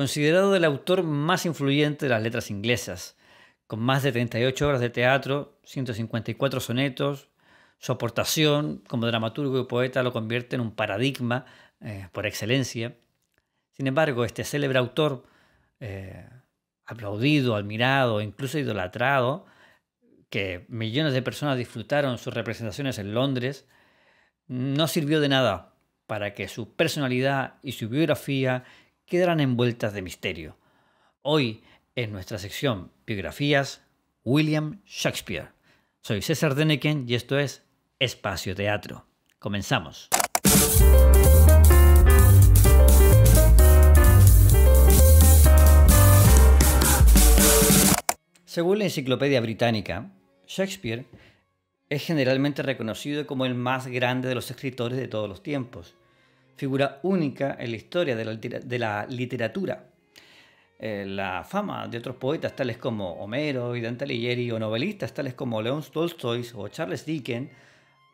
considerado el autor más influyente de las letras inglesas, con más de 38 obras de teatro, 154 sonetos. Su aportación como dramaturgo y poeta lo convierte en un paradigma por excelencia. Sin embargo, este célebre autor, aplaudido, admirado, incluso idolatrado, que millones de personas disfrutaron sus representaciones en Londres, no sirvió de nada para que su personalidad y su biografía quedaran envueltas de misterio. Hoy, en nuestra sección Biografías, William Shakespeare. Soy César Deneken y esto es Espacio Teatro. Comenzamos. Según la Enciclopedia Británica, Shakespeare es generalmente reconocido como el más grande de los escritores de todos los tiempos, figura única en la historia de la literatura. La fama de otros poetas tales como Homero y Dante Alighieri o novelistas tales como León Tolstoy o Charles Dickens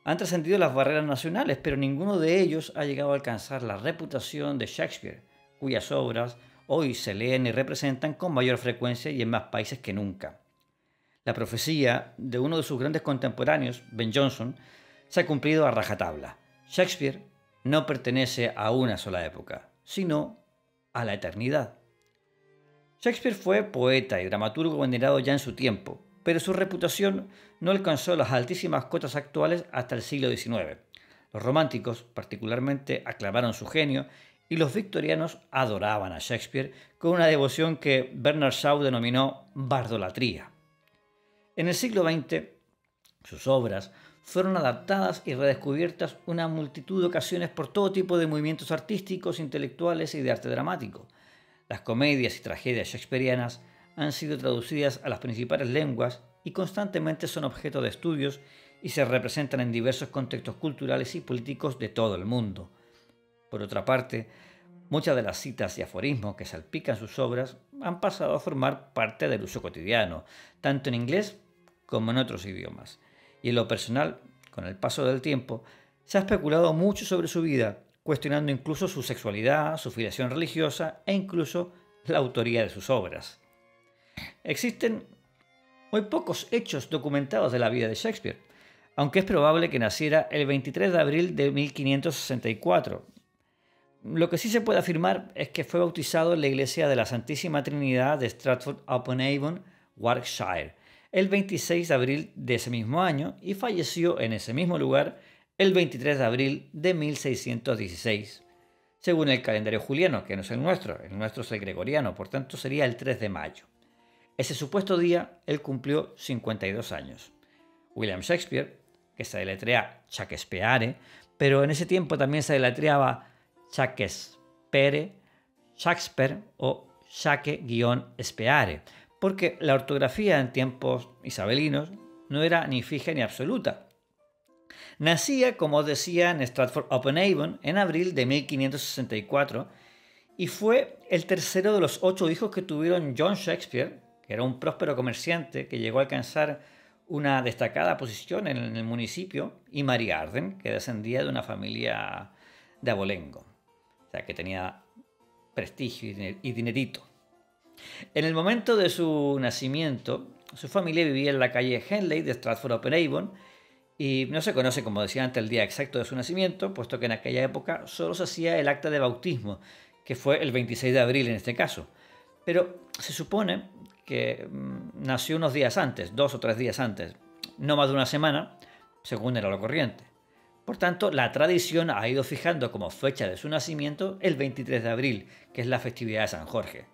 han trascendido las barreras nacionales, pero ninguno de ellos ha llegado a alcanzar la reputación de Shakespeare, cuyas obras hoy se leen y representan con mayor frecuencia y en más países que nunca. La profecía de uno de sus grandes contemporáneos, Ben Jonson, se ha cumplido a rajatabla. Shakespeare no pertenece a una sola época, sino a la eternidad. Shakespeare fue poeta y dramaturgo venerado ya en su tiempo, pero su reputación no alcanzó las altísimas cotas actuales hasta el siglo XIX. Los románticos particularmente aclamaron su genio y los victorianos adoraban a Shakespeare con una devoción que Bernard Shaw denominó bardolatría. En el siglo XX, sus obras fueron adaptadas y redescubiertas una multitud de ocasiones por todo tipo de movimientos artísticos, intelectuales y de arte dramático. Las comedias y tragedias shakespearianas han sido traducidas a las principales lenguas y constantemente son objeto de estudios y se representan en diversos contextos culturales y políticos de todo el mundo. Por otra parte, muchas de las citas y aforismos que salpican sus obras han pasado a formar parte del uso cotidiano, tanto en inglés como en otros idiomas. Y en lo personal, con el paso del tiempo, se ha especulado mucho sobre su vida, cuestionando incluso su sexualidad, su filiación religiosa e incluso la autoría de sus obras. Existen muy pocos hechos documentados de la vida de Shakespeare, aunque es probable que naciera el 23 de abril de 1564, Lo que sí se puede afirmar es que fue bautizado en la iglesia de la Santísima Trinidad de Stratford-upon-Avon, Warwickshire, el 26 de abril de ese mismo año y falleció en ese mismo lugar el 23 de abril de 1616, según el calendario juliano, que no es el nuestro es el gregoriano, por tanto sería el 3 de mayo. Ese supuesto día él cumplió 52 años. William Shakespeare, que se deletrea Shakespeare, pero en ese tiempo también se deletreaba Shakespeare, Shakespeare o Shake-Speare, porque la ortografía en tiempos isabelinos no era ni fija ni absoluta. Nacía, como decía, en Stratford-upon-Avon en abril de 1564 y fue el tercero de los 8 hijos que tuvieron John Shakespeare, que era un próspero comerciante que llegó a alcanzar una destacada posición en el municipio, y Mary Arden, que descendía de una familia de abolengo, que tenía prestigio y dinerito. En el momento de su nacimiento, su familia vivía en la calle Henley de Stratford-upon-Avon y no se conoce, como decía antes, el día exacto de su nacimiento, puesto que en aquella época solo se hacía el acta de bautismo, que fue el 26 de abril en este caso. Pero se supone que nació unos días antes, 2 o 3 días antes, no más de una semana, según era lo corriente. Por tanto, la tradición ha ido fijando como fecha de su nacimiento el 23 de abril, que es la festividad de San Jorge.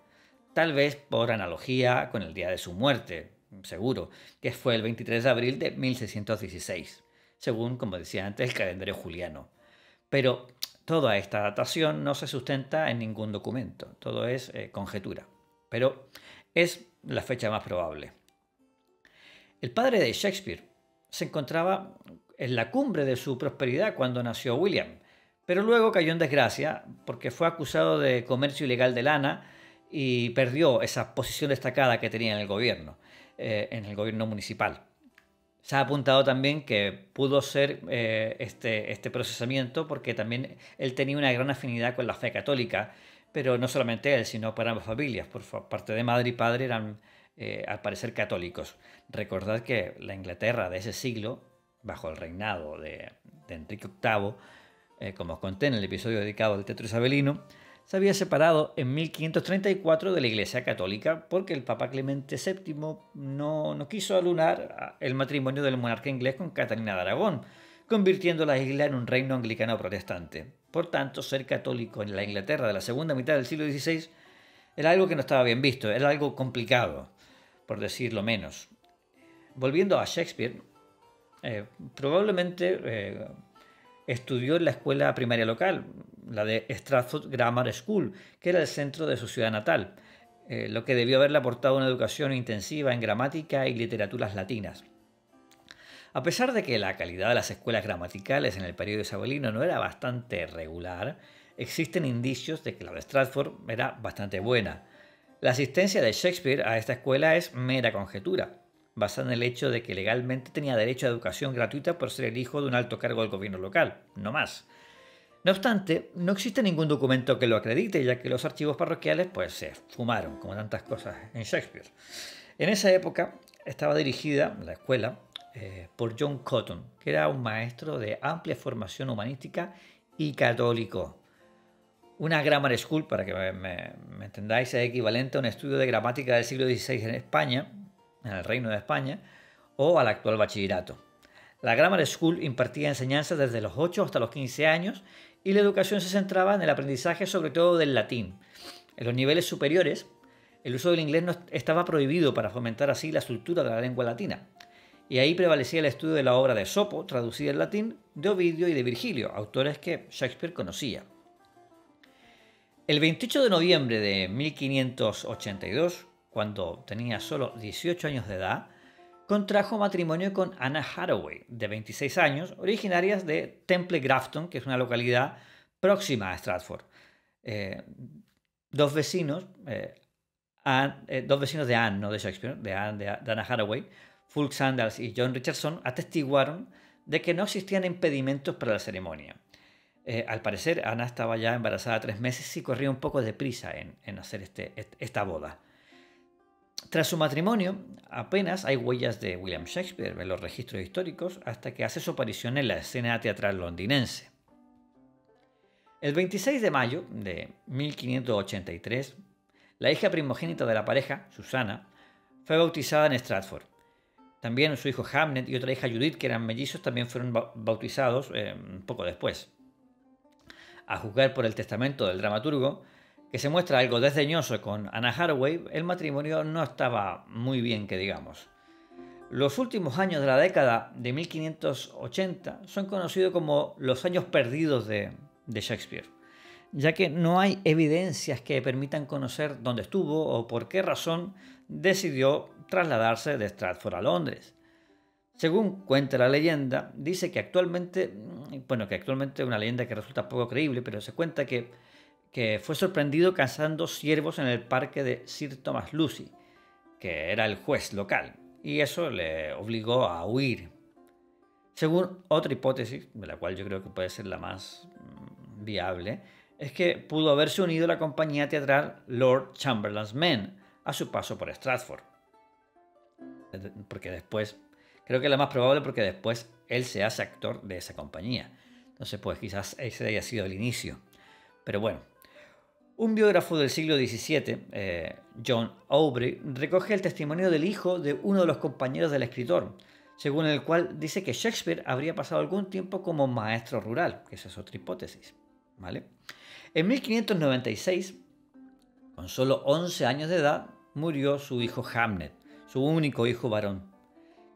Tal vez por analogía con el día de su muerte, seguro, que fue el 23 de abril de 1616, según, como decía antes, el calendario juliano. Pero toda esta datación no se sustenta en ningún documento, todo es conjetura, pero es la fecha más probable. El padre de Shakespeare se encontraba en la cumbre de su prosperidad cuando nació William, pero luego cayó en desgracia porque fue acusado de comercio ilegal de lana y perdió esa posición destacada que tenía en el gobierno municipal. Se ha apuntado también que pudo ser este procesamiento porque también él tenía una gran afinidad con la fe católica, pero no solamente él, sino para ambas familias. Por parte de madre y padre eran, al parecer, católicos. Recordad que la Inglaterra de ese siglo, bajo el reinado de Enrique VIII, como os conté en el episodio dedicado al teatro isabelino, se había separado en 1534 de la Iglesia Católica porque el Papa Clemente VII no quiso anular el matrimonio del monarca inglés con Catalina de Aragón, convirtiendo la isla en un reino anglicano protestante. Por tanto, ser católico en la Inglaterra de la segunda mitad del siglo XVI era algo que no estaba bien visto, era algo complicado, por decirlo menos. Volviendo a Shakespeare, probablemente estudió en la escuela primaria local, la de Stratford Grammar School, que era el centro de su ciudad natal, lo que debió haberle aportado una educación intensiva en gramática y literaturas latinas. A pesar de que la calidad de las escuelas gramaticales en el periodo isabelino no era bastante regular, existen indicios de que la de Stratford era bastante buena. La asistencia de Shakespeare a esta escuela es mera conjetura, basada en el hecho de que legalmente tenía derecho a educación gratuita por ser el hijo de un alto cargo del gobierno local, no más. No obstante, no existe ningún documento que lo acredite, ya que los archivos parroquiales pues se fumaron, como tantas cosas en Shakespeare. En esa época estaba dirigida la escuela por John Cotton, que era un maestro de amplia formación humanística y católico. Una grammar school, para que me entendáis, es equivalente a un estudio de gramática del siglo XVI en España, en el Reino de España, o al actual bachillerato. La grammar school impartía enseñanza desde los 8 hasta los 15 años y la educación se centraba en el aprendizaje sobre todo del latín. En los niveles superiores, el uso del inglés no estaba prohibido para fomentar así la cultura de la lengua latina. Y ahí prevalecía el estudio de la obra de Sopo, traducida al latín, de Ovidio y de Virgilio, autores que Shakespeare conocía. El 28 de noviembre de 1582, cuando tenía solo 18 años de edad, contrajo matrimonio con Anna Hathaway, de 26 años, originarias de Temple Grafton, que es una localidad próxima a Stratford. Dos vecinos de Anne, no de Shakespeare, de Anna Hathaway, Fulk Sanders y John Richardson, atestiguaron de que no existían impedimentos para la ceremonia. Al parecer, Ana estaba ya embarazada 3 meses y corría un poco de prisa en hacer esta boda. Tras su matrimonio, apenas hay huellas de William Shakespeare en los registros históricos hasta que hace su aparición en la escena teatral londinense. El 26 de mayo de 1583, la hija primogénita de la pareja, Susana, fue bautizada en Stratford. También su hijo Hamnet y otra hija Judith, que eran mellizos, también fueron bautizados poco después. A juzgar por el testamento del dramaturgo, que se muestra algo desdeñoso con Anna Hathaway, el matrimonio no estaba muy bien, que digamos. Los últimos años de la década de 1580 son conocidos como los años perdidos de Shakespeare, ya que no hay evidencias que permitan conocer dónde estuvo o por qué razón decidió trasladarse de Stratford a Londres. Según cuenta la leyenda, dice que actualmente una leyenda que resulta poco creíble, pero se cuenta que fue sorprendido cazando ciervos en el parque de Sir Thomas Lucy, que era el juez local, y eso le obligó a huir. Según otra hipótesis, de la cual yo creo que puede ser la más viable, es que pudo haberse unido a la compañía teatral Lord Chamberlain's Men a su paso por Stratford. Porque después, creo que es la más probable, porque después él se hace actor de esa compañía. Entonces, pues quizás ese haya sido el inicio. Pero bueno, un biógrafo del siglo XVII, John Aubrey, recoge el testimonio del hijo de uno de los compañeros del escritor, según el cual dice que Shakespeare habría pasado algún tiempo como maestro rural, que esa es otra hipótesis, ¿vale? En 1596, con solo 11 años de edad, murió su hijo Hamnet, su único hijo varón,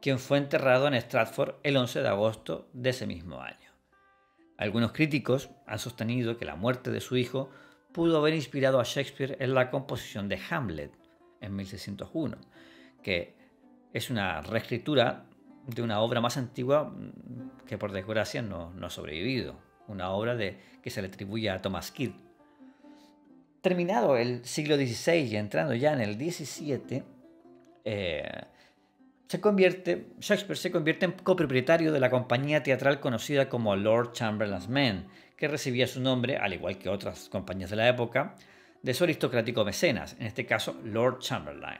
quien fue enterrado en Stratford el 11 de agosto de ese mismo año. Algunos críticos han sostenido que la muerte de su hijo pudo haber inspirado a Shakespeare en la composición de Hamlet en 1601, que es una reescritura de una obra más antigua que por desgracia no ha sobrevivido, una obra que se le atribuye a Thomas Kyd. Terminado el siglo XVI y entrando ya en el XVII, Shakespeare se convierte en copropietario de la compañía teatral conocida como Lord Chamberlain's Men, que recibía su nombre, al igual que otras compañías de la época, de su aristocrático mecenas, en este caso Lord Chamberlain.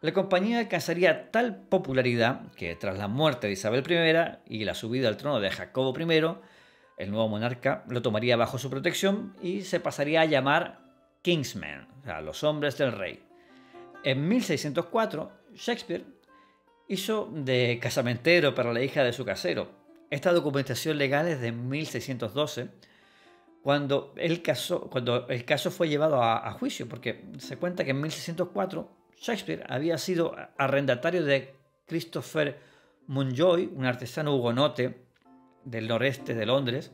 La compañía alcanzaría tal popularidad que tras la muerte de Isabel I y la subida al trono de Jacobo I, el nuevo monarca lo tomaría bajo su protección y se pasaría a llamar Kingsmen, o sea, los hombres del rey. En 1604, Shakespeare hizo de casamentero para la hija de su casero. Esta documentación legal es de 1612, cuando el caso fue llevado a juicio, porque se cuenta que en 1604 Shakespeare había sido arrendatario de Christopher Montjoy, un artesano hugonote del noreste de Londres.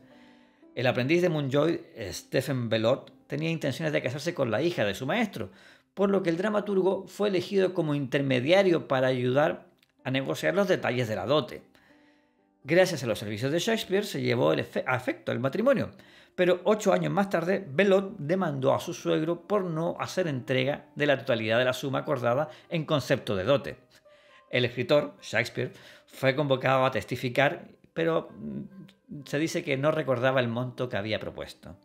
El aprendiz de Montjoy, Stephen Bellot, tenía intenciones de casarse con la hija de su maestro, por lo que el dramaturgo fue elegido como intermediario para ayudar a negociar los detalles de la dote. Gracias a los servicios de Shakespeare se llevó a efecto el matrimonio, pero 8 años más tarde Bellot demandó a su suegro por no hacer entrega de la totalidad de la suma acordada en concepto de dote. El escritor, Shakespeare, fue convocado a testificar, pero se dice que no recordaba el monto que había propuesto.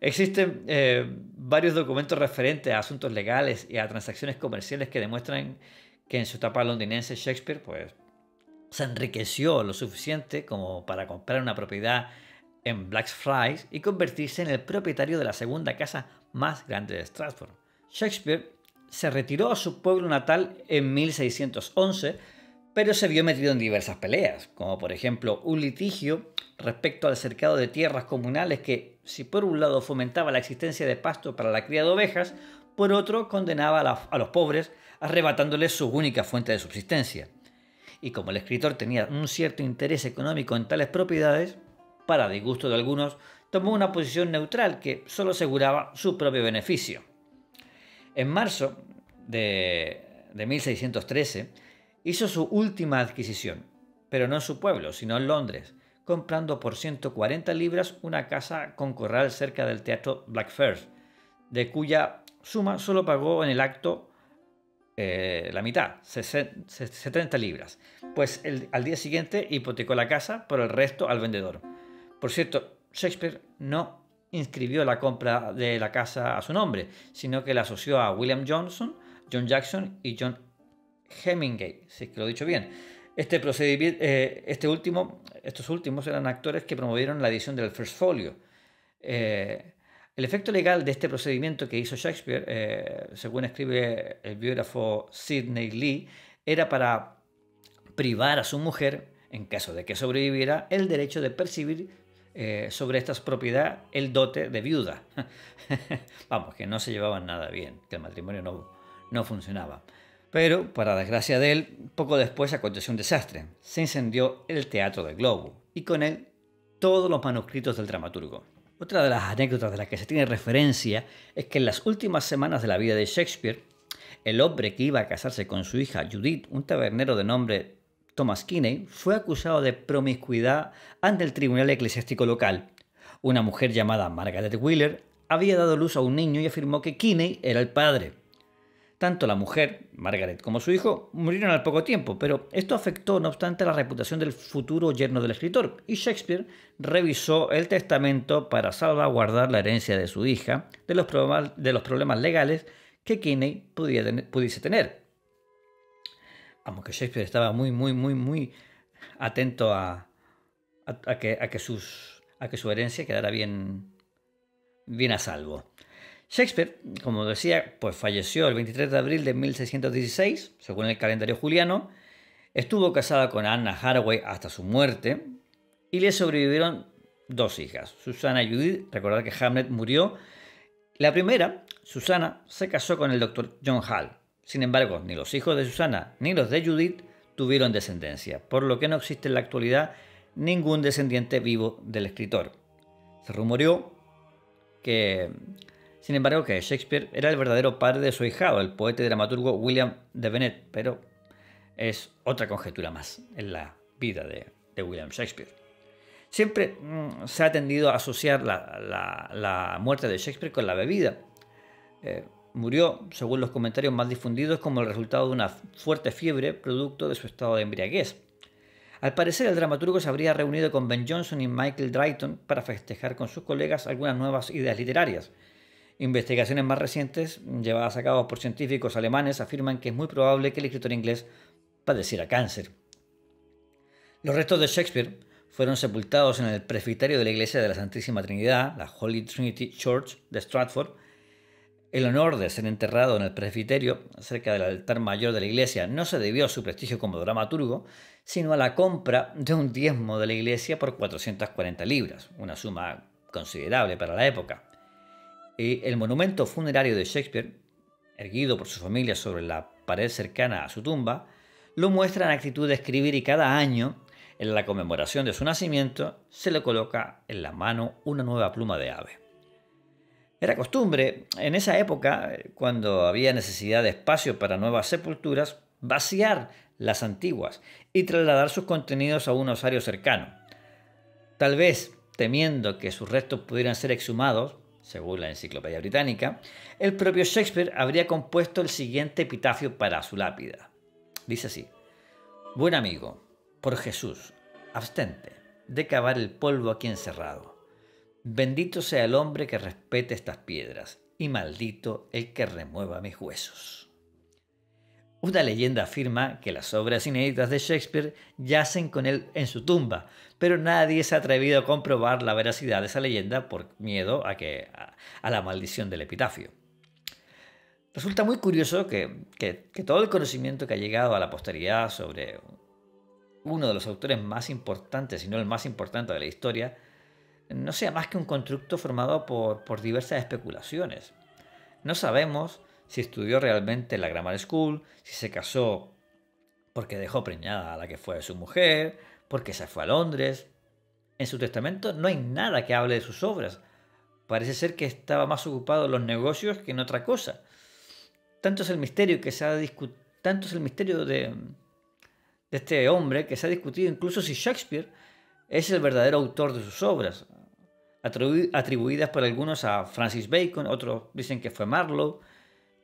Existen varios documentos referentes a asuntos legales y a transacciones comerciales que demuestran que en su etapa londinense Shakespeare pues, se enriqueció lo suficiente como para comprar una propiedad en Blackfriars y convertirse en el propietario de la segunda casa más grande de Stratford. Shakespeare se retiró a su pueblo natal en 1611, pero se vio metido en diversas peleas, como por ejemplo un litigio respecto al cercado de tierras comunales que, si por un lado fomentaba la existencia de pasto para la cría de ovejas, por otro condenaba a los pobres, arrebatándoles su única fuente de subsistencia. Y como el escritor tenía un cierto interés económico en tales propiedades, para disgusto de algunos, tomó una posición neutral que solo aseguraba su propio beneficio. En marzo de 1613 hizo su última adquisición, pero no en su pueblo, sino en Londres, comprando por 140 libras una casa con corral cerca del teatro Blackfriars, de cuya suma solo pagó en el acto la mitad, 70 libras, pues al día siguiente hipotecó la casa por el resto al vendedor. Por cierto, Shakespeare no inscribió la compra de la casa a su nombre, sino que la asoció a William Johnson, John Jackson y John Hemingway, si es que lo he dicho bien. Estos últimos eran actores que promovieron la edición del First Folio. El efecto legal de este procedimiento que hizo Shakespeare, según escribe el biógrafo Sidney Lee, era para privar a su mujer, en caso de que sobreviviera, el derecho de percibir sobre estas propiedades el dote de viuda. Vamos, que no se llevaban nada bien, que el matrimonio no funcionaba. Pero, para desgracia de él, poco después aconteció un desastre. Se incendió el Teatro del Globo y con él todos los manuscritos del dramaturgo. Otra de las anécdotas de las que se tiene referencia es que en las últimas semanas de la vida de Shakespeare, el hombre que iba a casarse con su hija Judith, un tabernero de nombre Thomas Kyd, fue acusado de promiscuidad ante el tribunal eclesiástico local. Una mujer llamada Margaret Wheeler había dado luz a un niño y afirmó que Kyd era el padre. Tanto la mujer, Margaret, como su hijo murieron al poco tiempo, pero esto afectó no obstante la reputación del futuro yerno del escritor, y Shakespeare revisó el testamento para salvaguardar la herencia de su hija de los problemas legales que Kinney pudiese tener. Aunque Shakespeare estaba muy atento a que su herencia quedara bien a salvo. Shakespeare, como decía, pues falleció el 23 de abril de 1616, según el calendario juliano. Estuvo casada con Anna Hathaway hasta su muerte y le sobrevivieron 2 hijas, Susana y Judith. Recordad que Hamlet murió. La primera, Susana, se casó con el doctor John Hall. Sin embargo, ni los hijos de Susana ni los de Judith tuvieron descendencia, por lo que no existe en la actualidad ningún descendiente vivo del escritor. Se rumoreó que... Sin embargo, que Shakespeare era el verdadero padre de su ahijado, el poeta y dramaturgo William de Vere, pero es otra conjetura más en la vida de William Shakespeare. Siempre se ha tendido a asociar la muerte de Shakespeare con la bebida. Murió, según los comentarios más difundidos, como el resultado de una fuerte fiebre producto de su estado de embriaguez. Al parecer, el dramaturgo se habría reunido con Ben Jonson y Michael Drayton para festejar con sus colegas algunas nuevas ideas literarias. Investigaciones más recientes, llevadas a cabo por científicos alemanes, afirman que es muy probable que el escritor inglés padeciera cáncer. Los restos de Shakespeare fueron sepultados en el presbiterio de la Iglesia de la Santísima Trinidad, la Holy Trinity Church de Stratford. El honor de ser enterrado en el presbiterio, cerca del altar mayor de la iglesia, no se debió a su prestigio como dramaturgo, sino a la compra de un diezmo de la iglesia por 440 libras, una suma considerable para la época. Y el monumento funerario de Shakespeare, erguido por su familia sobre la pared cercana a su tumba, lo muestra en actitud de escribir, y cada año, en la conmemoración de su nacimiento, se le coloca en la mano una nueva pluma de ave. Era costumbre, en esa época, cuando había necesidad de espacio para nuevas sepulturas, vaciar las antiguas y trasladar sus contenidos a un osario cercano. Tal vez temiendo que sus restos pudieran ser exhumados, según la Enciclopedia Británica, el propio Shakespeare habría compuesto el siguiente epitafio para su lápida. Dice así: «Buen amigo, por Jesús, abstente de cavar el polvo aquí encerrado. Bendito sea el hombre que respete estas piedras, y maldito el que remueva mis huesos». Una leyenda afirma que las obras inéditas de Shakespeare yacen con él en su tumba, pero nadie se ha atrevido a comprobar la veracidad de esa leyenda por miedo a la maldición del epitafio. Resulta muy curioso que todo el conocimiento que ha llegado a la posteridad sobre uno de los autores más importantes, si no el más importante de la historia, no sea más que un constructo formado por diversas especulaciones. No sabemos si estudió realmente en la Grammar School, si se casó porque dejó preñada a la que fue su mujer, porque se fue a Londres. En su testamento no hay nada que hable de sus obras. Parece ser que estaba más ocupado en los negocios que en otra cosa. Tanto es el misterio de este hombre que se ha discutido incluso si Shakespeare es el verdadero autor de sus obras, atribuidas por algunos a Francis Bacon, otros dicen que fue Marlowe,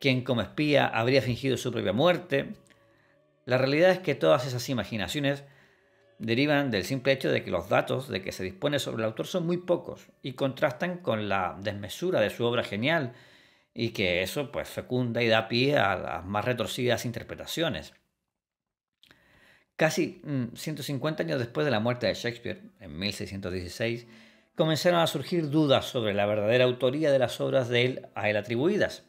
quien como espía habría fingido su propia muerte. La realidad es que todas esas imaginaciones derivan del simple hecho de que los datos de que se dispone sobre el autor son muy pocos y contrastan con la desmesura de su obra genial, y que eso pues fecunda y da pie a las más retorcidas interpretaciones. Casi 150 años después de la muerte de Shakespeare, en 1616, comenzaron a surgir dudas sobre la verdadera autoría de las obras de él a él atribuidas.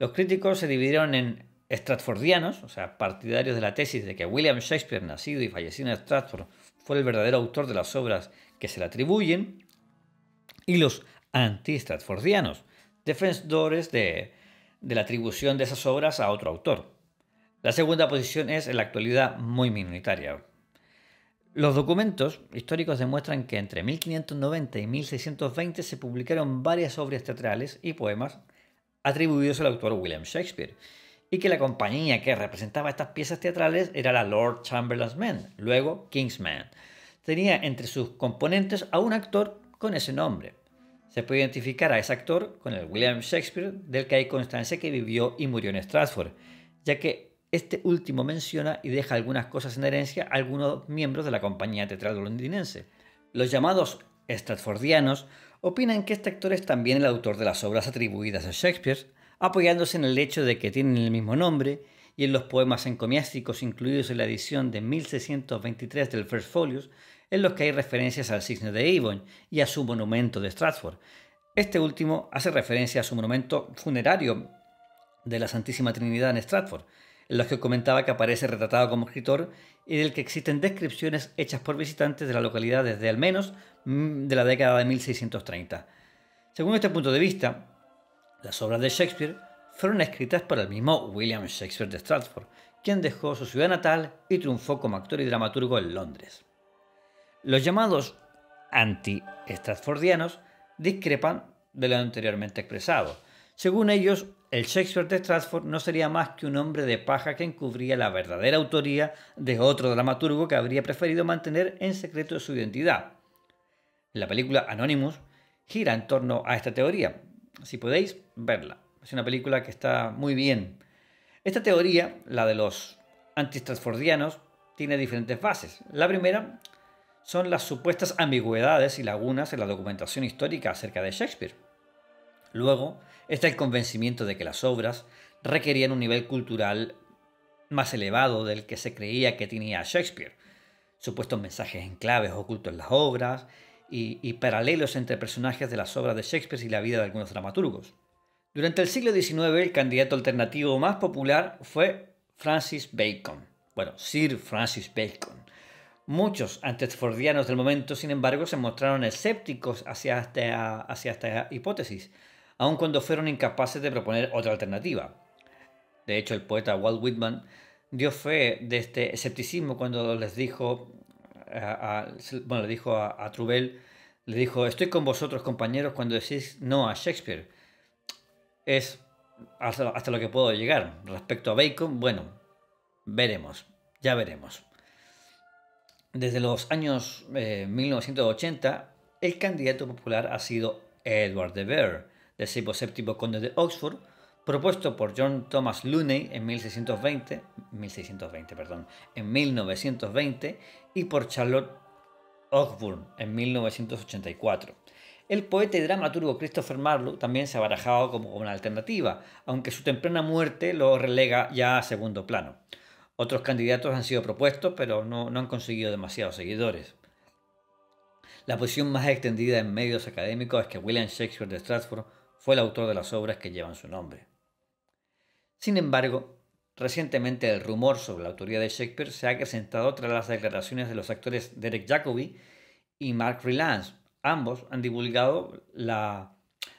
Los críticos se dividieron en stratfordianos, o sea, partidarios de la tesis de que William Shakespeare, nacido y fallecido en Stratford, fue el verdadero autor de las obras que se le atribuyen, y los anti-stratfordianos, defensores de la atribución de esas obras a otro autor. La segunda posición es en la actualidad muy minoritaria. Los documentos históricos demuestran que entre 1590 y 1620 se publicaron varias obras teatrales y poemas atribuidos al autor William Shakespeare, y que la compañía que representaba estas piezas teatrales era la Lord Chamberlain's Men, luego King's Men. Tenía entre sus componentes a un actor con ese nombre. Se puede identificar a ese actor con el William Shakespeare del que hay constancia que vivió y murió en Stratford, ya que este último menciona y deja algunas cosas en herencia a algunos miembros de la compañía teatral londinense. Los llamados stratfordianos opinan que este actor es también el autor de las obras atribuidas a Shakespeare, apoyándose en el hecho de que tienen el mismo nombre y en los poemas encomiásticos incluidos en la edición de 1623 del First Folios, en los que hay referencias al cisne de Avon y a su monumento de Stratford. Este último hace referencia a su monumento funerario de la Santísima Trinidad en Stratford, en los que comentaba que aparece retratado como escritor y del que existen descripciones hechas por visitantes de la localidad desde al menos de la década de 1630. Según este punto de vista, las obras de Shakespeare fueron escritas por el mismo William Shakespeare de Stratford, quien dejó su ciudad natal y triunfó como actor y dramaturgo en Londres. Los llamados anti-stratfordianos discrepan de lo anteriormente expresado. Según ellos, el Shakespeare de Stratford no sería más que un hombre de paja que encubría la verdadera autoría de otro dramaturgo que habría preferido mantener en secreto su identidad. La película Anonymous gira en torno a esta teoría. Si podéis, verla. Es una película que está muy bien. Esta teoría, la de los antistratfordianos, tiene diferentes bases. La primera son las supuestas ambigüedades y lagunas en la documentación histórica acerca de Shakespeare. Luego está el convencimiento de que las obras requerían un nivel cultural más elevado del que se creía que tenía Shakespeare, supuestos mensajes en claves ocultos en las obras y paralelos entre personajes de las obras de Shakespeare y la vida de algunos dramaturgos. Durante el siglo XIX, el candidato alternativo más popular fue Francis Bacon. Bueno, Sir Francis Bacon. Muchos antefordianos del momento, sin embargo, se mostraron escépticos hacia esta hipótesis, aun cuando fueron incapaces de proponer otra alternativa. De hecho, el poeta Walt Whitman dio fe de este escepticismo cuando les dijo, le dijo a Trubel, le dijo: estoy con vosotros, compañeros, cuando decís no a Shakespeare. Es hasta lo que puedo llegar. Respecto a Bacon, bueno, veremos, ya veremos. Desde los años 1980, el candidato popular ha sido Edward de Vere, VII conde de Oxford, propuesto por John Thomas Lucy en 1920 y por Charlotte Osborne en 1984. El poeta y dramaturgo Christopher Marlowe también se ha barajado como una alternativa, aunque su temprana muerte lo relega ya a segundo plano. Otros candidatos han sido propuestos, pero no han conseguido demasiados seguidores. La posición más extendida en medios académicos es que William Shakespeare de Stratford fue el autor de las obras que llevan su nombre. Sin embargo, recientemente el rumor sobre la autoría de Shakespeare se ha acrecentado tras las declaraciones de los actores Derek Jacobi y Mark Rylance. Ambos han divulgado la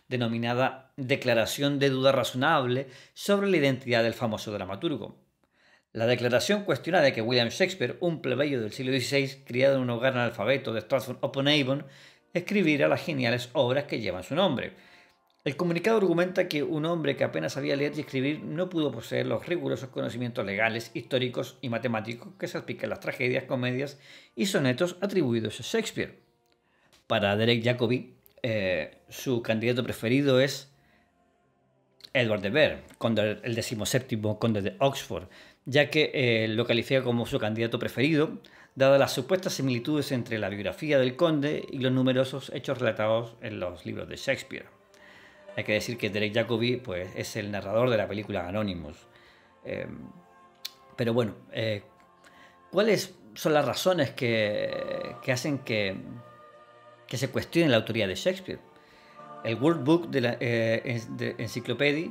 denominada Declaración de Duda Razonable sobre la identidad del famoso dramaturgo. La declaración cuestiona de que William Shakespeare, un plebeyo del siglo XVI, criado en un hogar analfabeto de Stratford-upon-Avon, escribiera las geniales obras que llevan su nombre. El comunicado argumenta que un hombre que apenas sabía leer y escribir no pudo poseer los rigurosos conocimientos legales, históricos y matemáticos que salpican las tragedias, comedias y sonetos atribuidos a Shakespeare. Para Derek Jacobi, su candidato preferido es Edward de Vere, el 17º conde de Oxford, ya que lo califica como su candidato preferido, dadas las supuestas similitudes entre la biografía del conde y los numerosos hechos relatados en los libros de Shakespeare. Hay que decir que Derek Jacobi, pues, es el narrador de la película Anonymous. Pero bueno, ¿cuáles son las razones que hacen que se cuestione la autoría de Shakespeare? El World Book de la Encyclopedia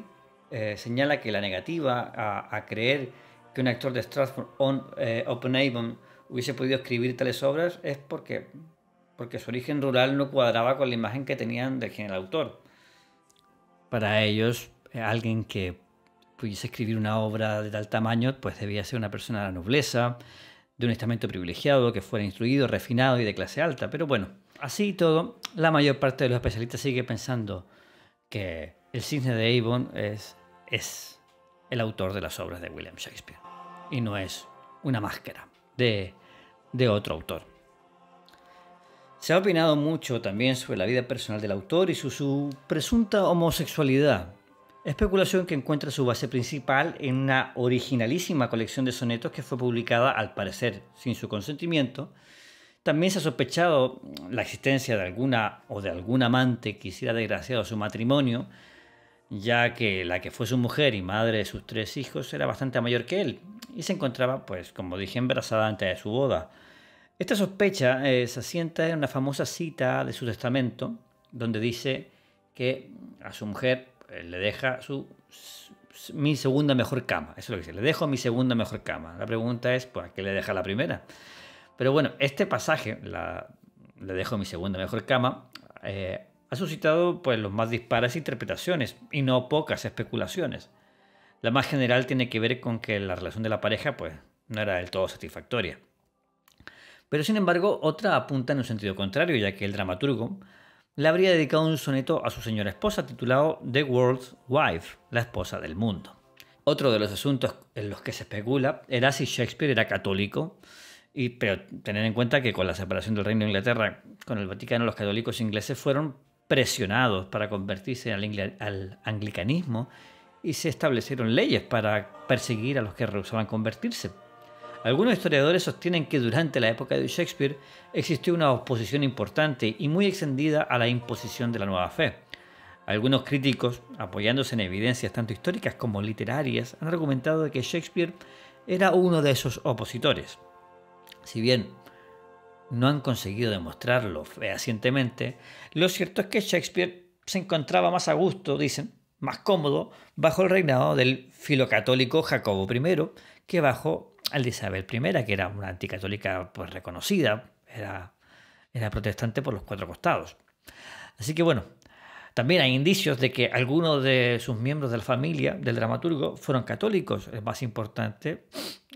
señala que la negativa a creer que un actor de Stratford-upon-Avon hubiese podido escribir tales obras es porque su origen rural no cuadraba con la imagen que tenían del general autor. Para ellos, alguien que pudiese escribir una obra de tal tamaño, pues debía ser una persona de la nobleza, de un estamento privilegiado, que fuera instruido, refinado y de clase alta. Pero bueno, así y todo, la mayor parte de los especialistas sigue pensando que el cisne de Avon es el autor de las obras de William Shakespeare y no es una máscara de otro autor. Se ha opinado mucho también sobre la vida personal del autor y su presunta homosexualidad, especulación que encuentra su base principal en una originalísima colección de sonetos que fue publicada, al parecer, sin su consentimiento. También se ha sospechado la existencia de algún amante que hiciera desgraciado su matrimonio, ya que la que fue su mujer y madre de sus 3 hijos era bastante mayor que él y se encontraba, pues, como dije, embarazada antes de su boda. Esta sospecha se asienta en una famosa cita de su testamento, donde dice que a su mujer le deja mi segunda mejor cama. Eso es lo que dice: le dejo mi segunda mejor cama. La pregunta es, pues, ¿a qué le deja la primera? Pero bueno, este pasaje, le dejo mi segunda mejor cama, ha suscitado, pues, los más dispares interpretaciones y no pocas especulaciones. La más general tiene que ver con que la relación de la pareja, pues, no era del todo satisfactoria. Pero sin embargo, otra apunta en un sentido contrario, ya que el dramaturgo le habría dedicado un soneto a su señora esposa titulado The World's Wife, la esposa del mundo. Otro de los asuntos en los que se especula era si Shakespeare era católico. Pero tener en cuenta que con la separación del Reino de Inglaterra con el Vaticano, los católicos ingleses fueron presionados para convertirse al anglicanismo y se establecieron leyes para perseguir a los que rehusaban convertirse. Algunos historiadores sostienen que durante la época de Shakespeare existió una oposición importante y muy extendida a la imposición de la nueva fe. Algunos críticos, apoyándose en evidencias tanto históricas como literarias, han argumentado que Shakespeare era uno de esos opositores. Si bien no han conseguido demostrarlo fehacientemente, lo cierto es que Shakespeare se encontraba más a gusto, dicen, más cómodo, bajo el reinado del filocatólico Jacobo I que bajo el de Isabel I, que era una anticatólica pues, reconocida, era protestante por los cuatro costados. Así que bueno, también hay indicios de que algunos de sus miembros de la familia del dramaturgo fueron católicos. El más importante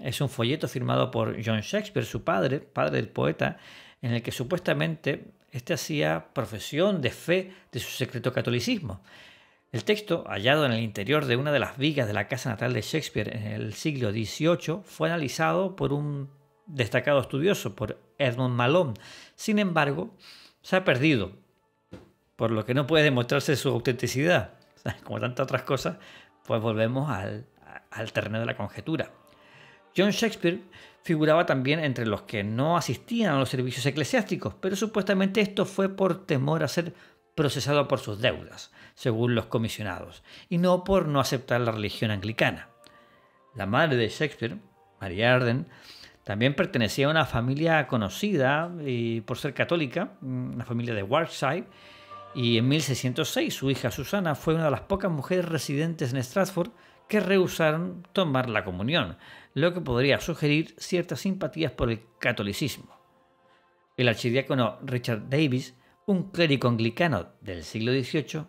es un folleto firmado por John Shakespeare, su padre, del poeta, en el que supuestamente este hacía profesión de fe de su secreto catolicismo. El texto, hallado en el interior de una de las vigas de la casa natal de Shakespeare en el siglo XVIII, fue analizado por un destacado estudioso, por Edmond Malone. Sin embargo, se ha perdido, por lo que no puede demostrarse su autenticidad. Como tantas otras cosas, pues volvemos al terreno de la conjetura. John Shakespeare figuraba también entre los que no asistían a los servicios eclesiásticos, pero supuestamente esto fue por temor a ser procesado por sus deudas, según los comisionados, y no por no aceptar la religión anglicana. La madre de Shakespeare, Mary Arden, también pertenecía a una familia conocida y por ser católica, una familia de Warwickshire, y en 1606 su hija Susana fue una de las pocas mujeres residentes en Stratford que rehusaron tomar la comunión, lo que podría sugerir ciertas simpatías por el catolicismo. El archidiácono Richard Davis, un clérigo anglicano del siglo XVIII,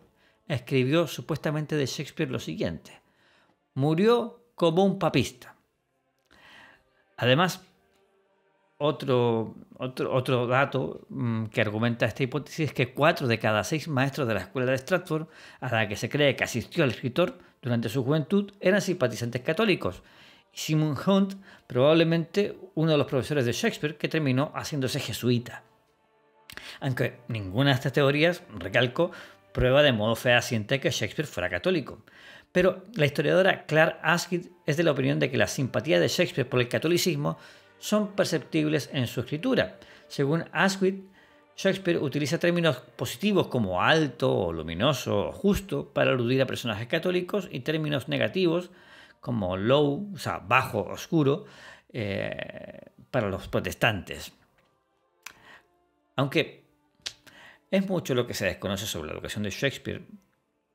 escribió supuestamente de Shakespeare lo siguiente: murió como un papista. Además, otro dato que argumenta esta hipótesis es que 4 de cada 6 maestros de la escuela de Stratford, a la que se cree que asistió el escritor durante su juventud, eran simpatizantes católicos. Simon Hunt, probablemente uno de los profesores de Shakespeare, que terminó haciéndose jesuita. Aunque ninguna de estas teorías, recalco, prueba de modo fehaciente que Shakespeare fuera católico. Pero la historiadora Claire Asquith es de la opinión de que las simpatías de Shakespeare por el catolicismo son perceptibles en su escritura. Según Asquith, Shakespeare utiliza términos positivos como alto, o luminoso, o justo para aludir a personajes católicos y términos negativos como low, o sea, bajo, oscuro, para los protestantes. Aunque es mucho lo que se desconoce sobre la educación de Shakespeare,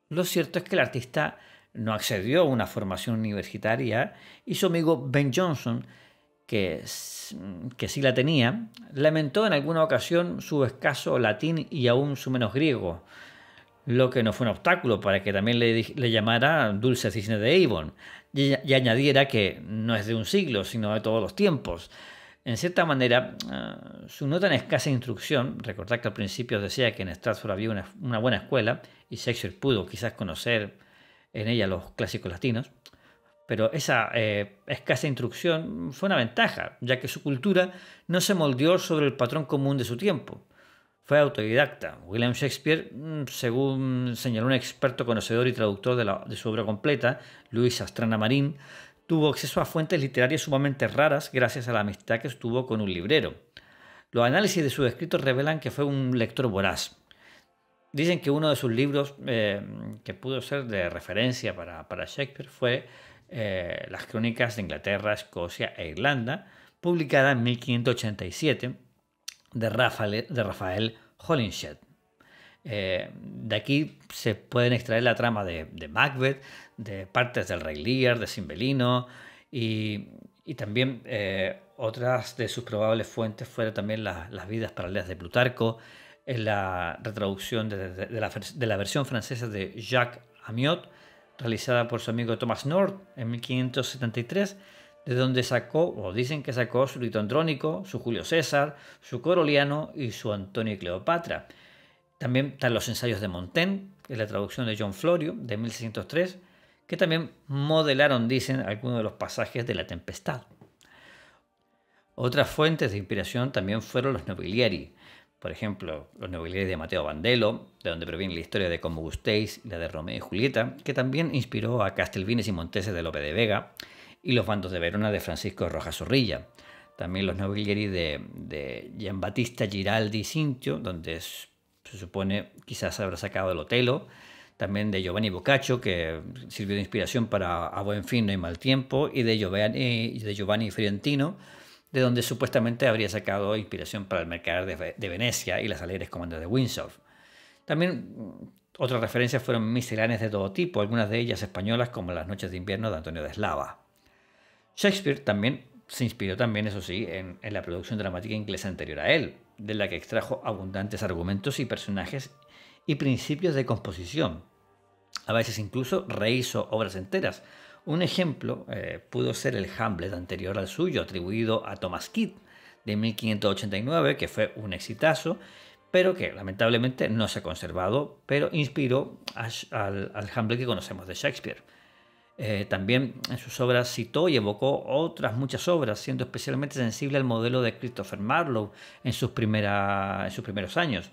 lo cierto es que el artista no accedió a una formación universitaria y su amigo Ben Jonson, que sí la tenía, lamentó en alguna ocasión su escaso latín y aún su menos griego, lo que no fue un obstáculo para que también le llamara Dulce Cisne de Avon y añadiera que no es de un siglo, sino de todos los tiempos. En cierta manera, su no tan escasa instrucción, recordad que al principio decía que en Stratford había una buena escuela y Shakespeare pudo quizás conocer en ella los clásicos latinos, pero esa escasa instrucción fue una ventaja, ya que su cultura no se moldeó sobre el patrón común de su tiempo. Fue autodidacta. William Shakespeare, según señaló un experto conocedor y traductor de su obra completa, Luis Astrana Marín, tuvo acceso a fuentes literarias sumamente raras gracias a la amistad que tuvo con un librero. Los análisis de sus escritos revelan que fue un lector voraz. Dicen que uno de sus libros que pudo ser de referencia para Shakespeare fue Las Crónicas de Inglaterra, Escocia e Irlanda, publicada en 1587, de Rafael Holinshed. De aquí se pueden extraer la trama de Macbeth, de partes del Rey Lear, de Cimbelino, y también otras de sus probables fuentes fueron también las vidas paralelas de Plutarco, en la retraducción de la versión francesa de Jacques Amyot, realizada por su amigo Thomas North en 1573, de donde sacó, o dicen que sacó, su Lito Andrónico, su Julio César, su Coroliano y su Antonio y Cleopatra. También están los ensayos de Montaigne, que es la traducción de John Florio, de 1603, que también modelaron, dicen, algunos de los pasajes de La Tempestad. Otras fuentes de inspiración también fueron los nobiliari, por ejemplo, los nobiliari de Mateo Bandello, de donde proviene la historia de Cómo gustéis, la de Romeo y Julieta, que también inspiró a Castelvines y Monteses de Lope de Vega, y Los Bandos de Verona de Francisco Rojas Zorrilla. También los nobiliari de Giambattista Giraldi Cincio, donde se supone quizás habrá sacado el Otelo. también de Giovanni Boccaccio, que sirvió de inspiración para A buen fin no hay mal tiempo, y de Giovanni Fiorentino, de donde supuestamente habría sacado inspiración para El mercader de Venecia y Las alegres comandas de Windsor. También otras referencias fueron misceláneas de todo tipo, algunas de ellas españolas, como Las noches de invierno de Antonio de Eslava. Shakespeare también se inspiró también, eso sí, en la producción dramática inglesa anterior a él, de la que extrajo abundantes argumentos y personajes y principios de composición. A veces incluso rehizo obras enteras. Un ejemplo pudo ser el Hamlet anterior al suyo, atribuido a Thomas Kyd, de 1589, que fue un exitazo, pero que lamentablemente no se ha conservado, pero inspiró al Hamlet que conocemos de Shakespeare. También en sus obras citó y evocó otras muchas obras, siendo especialmente sensible al modelo de Christopher Marlowe en sus primeros años.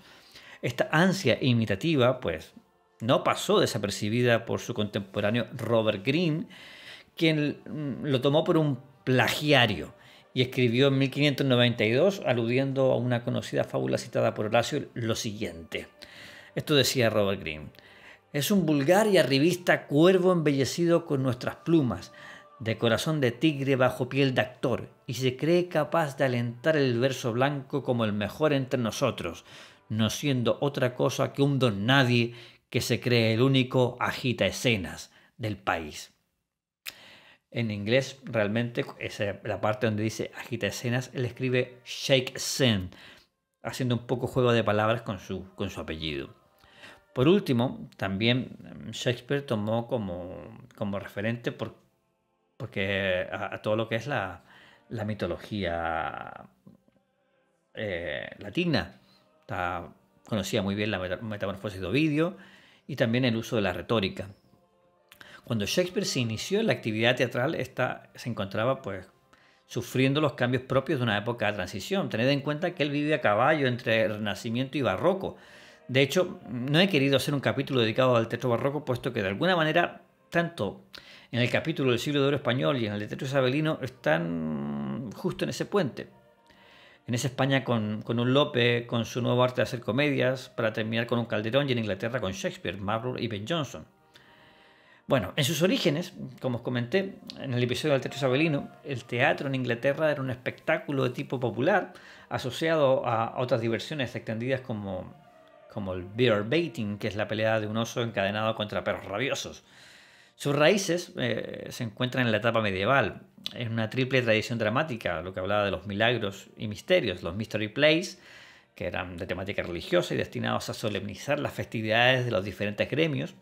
Esta ansia imitativa pues no pasó desapercibida por su contemporáneo Robert Greene, quien lo tomó por un plagiario y escribió en 1592, aludiendo a una conocida fábula citada por Horacio, lo siguiente. Esto decía Robert Greene: es un vulgar y arribista cuervo embellecido con nuestras plumas, de corazón de tigre bajo piel de actor, y se cree capaz de alentar el verso blanco como el mejor entre nosotros, no siendo otra cosa que un don nadie que se cree el único agita escenas del país. En inglés, realmente, la parte donde dice agita escenas, él escribe shake scene, haciendo un poco juego de palabras con su apellido. Por último, también Shakespeare tomó como referente porque a todo lo que es la mitología latina. Conocía muy bien la metamorfosis de Ovidio y también el uso de la retórica. Cuando Shakespeare se inició en la actividad teatral, se encontraba pues sufriendo los cambios propios de una época de transición. Tened en cuenta que él vive a caballo entre Renacimiento y Barroco. De hecho, no he querido hacer un capítulo dedicado al teatro barroco, puesto que de alguna manera, tanto en el capítulo del siglo de oro español y en el de teatro isabelino, están justo en ese puente. En esa España con un Lope, con su nuevo arte de hacer comedias, para terminar con un Calderón, y en Inglaterra con Shakespeare, Marlowe y Ben Jonson. Bueno, en sus orígenes, como os comenté en el episodio del teatro isabelino, el teatro en Inglaterra era un espectáculo de tipo popular, asociado a otras diversiones extendidas como el bear baiting, que es la pelea de un oso encadenado contra perros rabiosos. Sus raíces se encuentran en la etapa medieval, en una triple tradición dramática, lo que hablaba de los milagros y misterios, los mystery plays, que eran de temática religiosa y destinados a solemnizar las festividades de los diferentes gremios,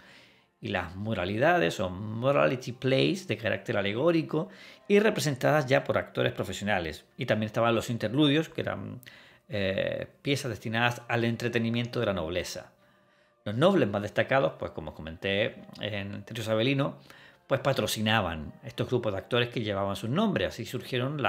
y las moralidades o morality plays de carácter alegórico y representadas ya por actores profesionales. Y también estaban los interludios, que eran piezas destinadas al entretenimiento de la nobleza. Los nobles más destacados, pues como comenté en el teatro isabelino, pues patrocinaban estos grupos de actores que llevaban sus nombres. Así surgieron en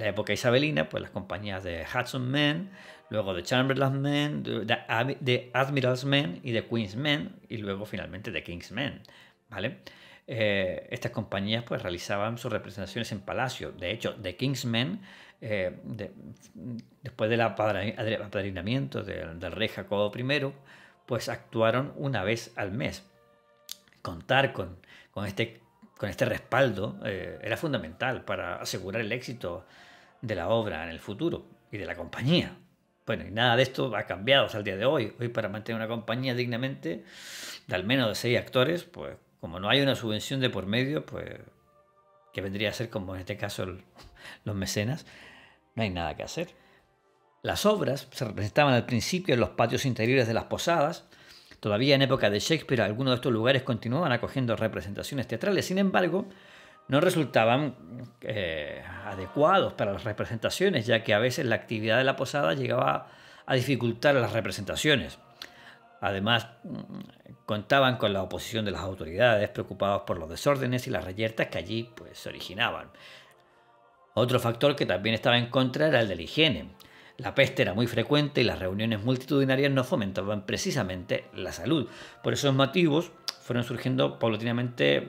la época isabelina pues las compañías de Hudson Men, luego de Chamberlain's Men, de Admiral's Men y de Queen's Men, y luego finalmente de King's Men, ¿vale? Estas compañías pues realizaban sus representaciones en palacio. De hecho, The King's Men, después del apadrinamiento del rey Jacobo I, pues actuaron una vez al mes. Contar con este respaldo era fundamental para asegurar el éxito de la obra en el futuro y de la compañía. Bueno, y nada de esto ha cambiado hasta el día de hoy. Hoy, para mantener una compañía dignamente de al menos de 6 actores, pues como no hay una subvención de por medio, pues que vendría a ser como en este caso los mecenas, no hay nada que hacer. Las obras se representaban al principio en los patios interiores de las posadas. Todavía en época de Shakespeare, algunos de estos lugares continuaban acogiendo representaciones teatrales. Sin embargo, no resultaban adecuados para las representaciones, ya que a veces la actividad de la posada llegaba a dificultar las representaciones. Además, contaban con la oposición de las autoridades, preocupados por los desórdenes y las reyertas que allí pues se originaban. Otro factor que también estaba en contra era el de la higiene. La peste era muy frecuente y las reuniones multitudinarias no fomentaban precisamente la salud. Por esos motivos fueron surgiendo paulatinamente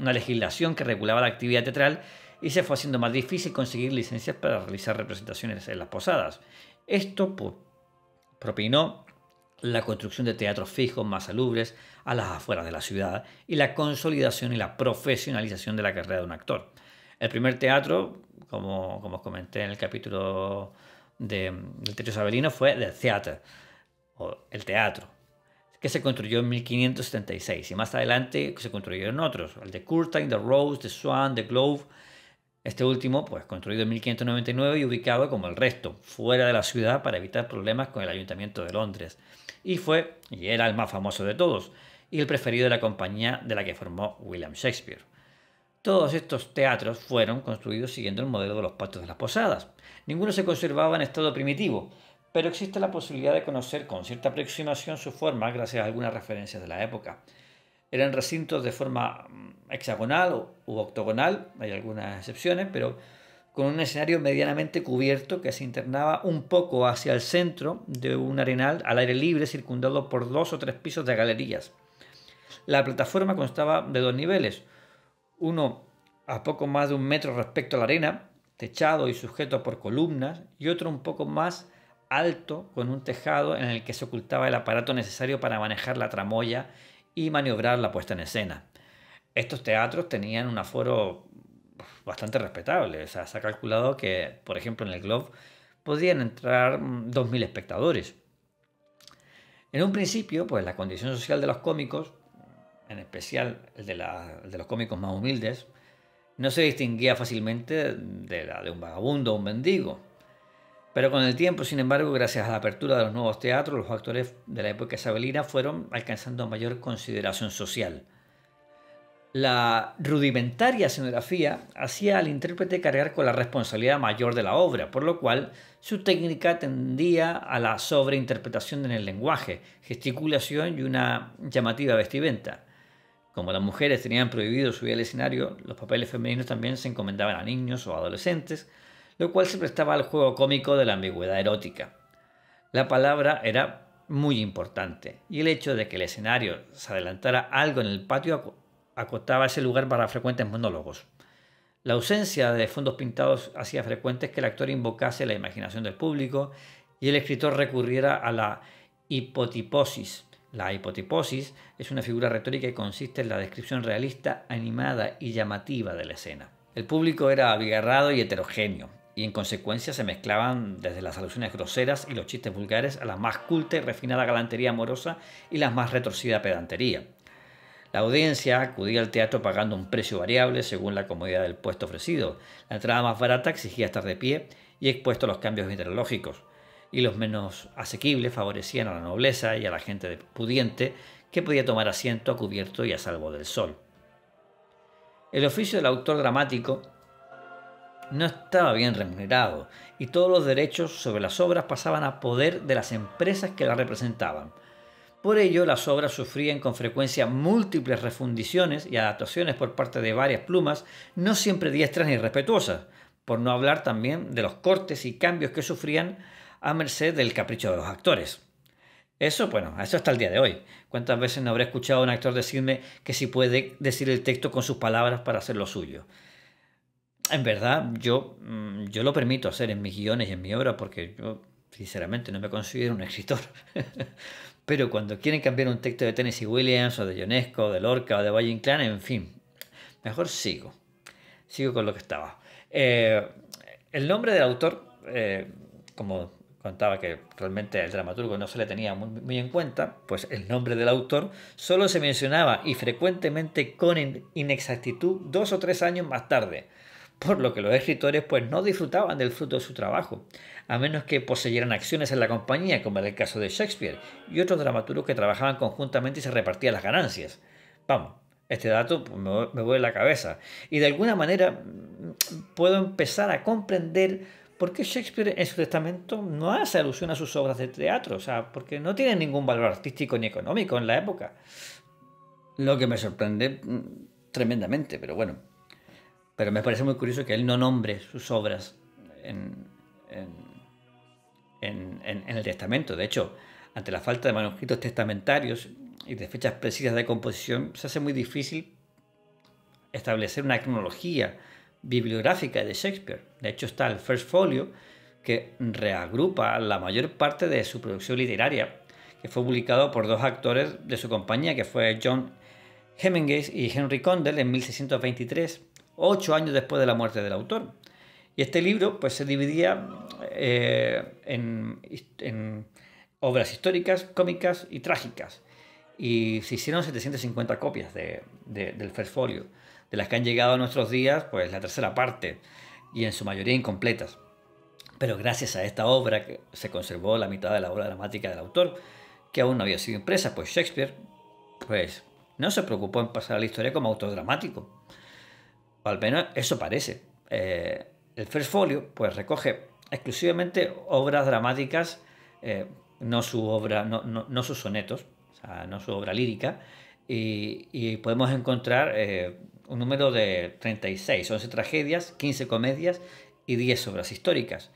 una legislación que regulaba la actividad teatral y se fue haciendo más difícil conseguir licencias para realizar representaciones en las posadas. Esto propinó la construcción de teatros fijos más salubres, a las afueras de la ciudad y la consolidación y la profesionalización de la carrera de un actor. El primer teatro, como os comenté en el capítulo del Teatro Isabelino, fue The Theatre, o el teatro, que se construyó en 1576, y más adelante se construyeron otros, el de Curtain, The Rose, The Swan, The Globe. Este último, pues, construido en 1599 y ubicado como el resto, fuera de la ciudad para evitar problemas con el Ayuntamiento de Londres. Y era el más famoso de todos, y el preferido de la compañía de la que formó William Shakespeare. Todos estos teatros fueron construidos siguiendo el modelo de los patios de las posadas. Ninguno se conservaba en estado primitivo, pero existe la posibilidad de conocer con cierta aproximación su forma gracias a algunas referencias de la época. Eran recintos de forma hexagonal u octogonal, hay algunas excepciones, pero con un escenario medianamente cubierto que se internaba un poco hacia el centro de un arenal al aire libre circundado por 2 o 3 pisos de galerías. La plataforma constaba de 2 niveles, uno a poco más de 1 metro respecto a la arena, techado y sujeto por columnas, y otro un poco más alto con un tejado en el que se ocultaba el aparato necesario para manejar la tramoya y maniobrar la puesta en escena. Estos teatros tenían un aforo bastante respetable. O sea, se ha calculado que, por ejemplo, en el Globe podían entrar 2000 espectadores. En un principio, pues la condición social de los cómicos, en especial el de los cómicos más humildes, no se distinguía fácilmente de la de un vagabundo o un mendigo. Pero con el tiempo, sin embargo, gracias a la apertura de los nuevos teatros, los actores de la época isabelina fueron alcanzando mayor consideración social. La rudimentaria escenografía hacía al intérprete cargar con la responsabilidad mayor de la obra, por lo cual su técnica tendía a la sobreinterpretación en el lenguaje, gesticulación y una llamativa vestimenta. Como las mujeres tenían prohibido subir al escenario, los papeles femeninos también se encomendaban a niños o adolescentes, lo cual se prestaba al juego cómico de la ambigüedad erótica. La palabra era muy importante, y el hecho de que el escenario se adelantara algo en el patio acotaba ese lugar para frecuentes monólogos. La ausencia de fondos pintados hacía frecuentes que el actor invocase la imaginación del público y el escritor recurriera a la hipotiposis. La hipotiposis es una figura retórica que consiste en la descripción realista, animada y llamativa de la escena. El público era abigarrado y heterogéneo, y en consecuencia se mezclaban desde las alusiones groseras y los chistes vulgares a la más culta y refinada galantería amorosa y la más retorcida pedantería. La audiencia acudía al teatro pagando un precio variable según la comodidad del puesto ofrecido. La entrada más barata exigía estar de pie y expuesto a los cambios meteorológicos, y los menos asequibles favorecían a la nobleza y a la gente pudiente, que podía tomar asiento a cubierto y a salvo del sol. El oficio del autor dramático no estaba bien remunerado, y todos los derechos sobre las obras pasaban a poder de las empresas que las representaban. Por ello, las obras sufrían con frecuencia múltiples refundiciones y adaptaciones por parte de varias plumas, no siempre diestras ni respetuosas, por no hablar también de los cortes y cambios que sufrían a merced del capricho de los actores. Eso, bueno, eso hasta el día de hoy. ¿Cuántas veces no habré escuchado a un actor decirme que si puede decir el texto con sus palabras para hacer lo suyo? En verdad, yo lo permito hacer en mis guiones y en mi obra, porque yo, sinceramente, no me considero un escritor. Pero cuando quieren cambiar un texto de Tennessee Williams, o de Ionesco, o de Lorca, o de Valle Inclán, en fin, mejor sigo con lo que estaba. El nombre del autor, como contaba que realmente el dramaturgo no se le tenía muy en cuenta, pues el nombre del autor solo se mencionaba, y frecuentemente con inexactitud, 2 o 3 años más tarde, por lo que los escritores, pues, no disfrutaban del fruto de su trabajo, a menos que poseyeran acciones en la compañía, como era el caso de Shakespeare y otros dramaturgos que trabajaban conjuntamente y se repartían las ganancias. Vamos, este dato me vuelve la cabeza, y de alguna manera puedo empezar a comprender ¿por qué Shakespeare en su testamento no hace alusión a sus obras de teatro? O sea, porque no tienen ningún valor artístico ni económico en la época. Lo que me sorprende tremendamente, pero bueno. Pero me parece muy curioso que él no nombre sus obras en el testamento. De hecho, ante la falta de manuscritos testamentarios y de fechas precisas de composición, se hace muy difícil establecer una cronología bibliográfica de Shakespeare. De hecho, está el First Folio, que reagrupa la mayor parte de su producción literaria, que fue publicado por dos actores de su compañía, que fue John Hemengeis y Henry Condell, en 1623, 8 años después de la muerte del autor. Y este libro pues, se dividía en obras históricas, cómicas y trágicas. Y se hicieron 750 copias del First Folio, de las que han llegado a nuestros días pues, la tercera parte, y en su mayoría incompletas. Pero gracias a esta obra que se conservó la mitad de la obra dramática del autor, que aún no había sido impresa, pues Shakespeare pues, no se preocupó en pasar a la historia como autor dramático. O al menos eso parece. El First Folio pues, recoge exclusivamente obras dramáticas, no sus sonetos, o sea, no su obra lírica, y podemos encontrar un número de 36, 11 tragedias, 15 comedias y 10 obras históricas.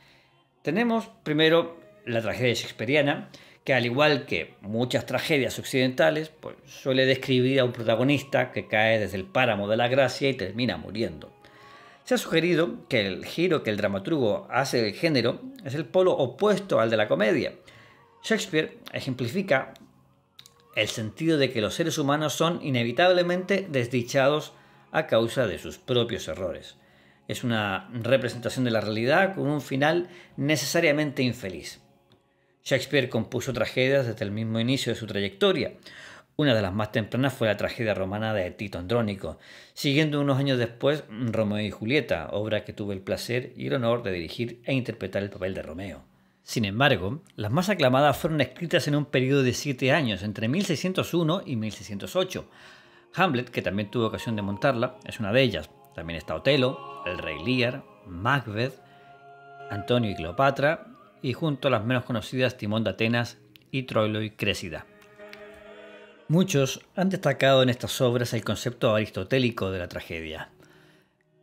Tenemos primero la tragedia shakespeariana, que al igual que muchas tragedias occidentales, pues, suele describir a un protagonista que cae desde el páramo de la gracia y termina muriendo. Se ha sugerido que el giro que el dramaturgo hace del género es el polo opuesto al de la comedia. Shakespeare ejemplifica el sentido de que los seres humanos son inevitablemente desdichados a causa de sus propios errores. Es una representación de la realidad con un final necesariamente infeliz. Shakespeare compuso tragedias desde el mismo inicio de su trayectoria. Una de las más tempranas fue la tragedia romana de Tito Andrónico, siguiendo unos años después Romeo y Julieta, obra que tuvo el placer y el honor de dirigir e interpretar el papel de Romeo. Sin embargo, las más aclamadas fueron escritas en un periodo de 7 años, entre 1601 y 1608. Hamlet, que también tuvo ocasión de montarla, es una de ellas. También está Otelo, El Rey Lear, Macbeth, Antonio y Cleopatra, y junto a las menos conocidas Timón de Atenas y Troilo y Crécida. Muchos han destacado en estas obras el concepto aristotélico de la tragedia,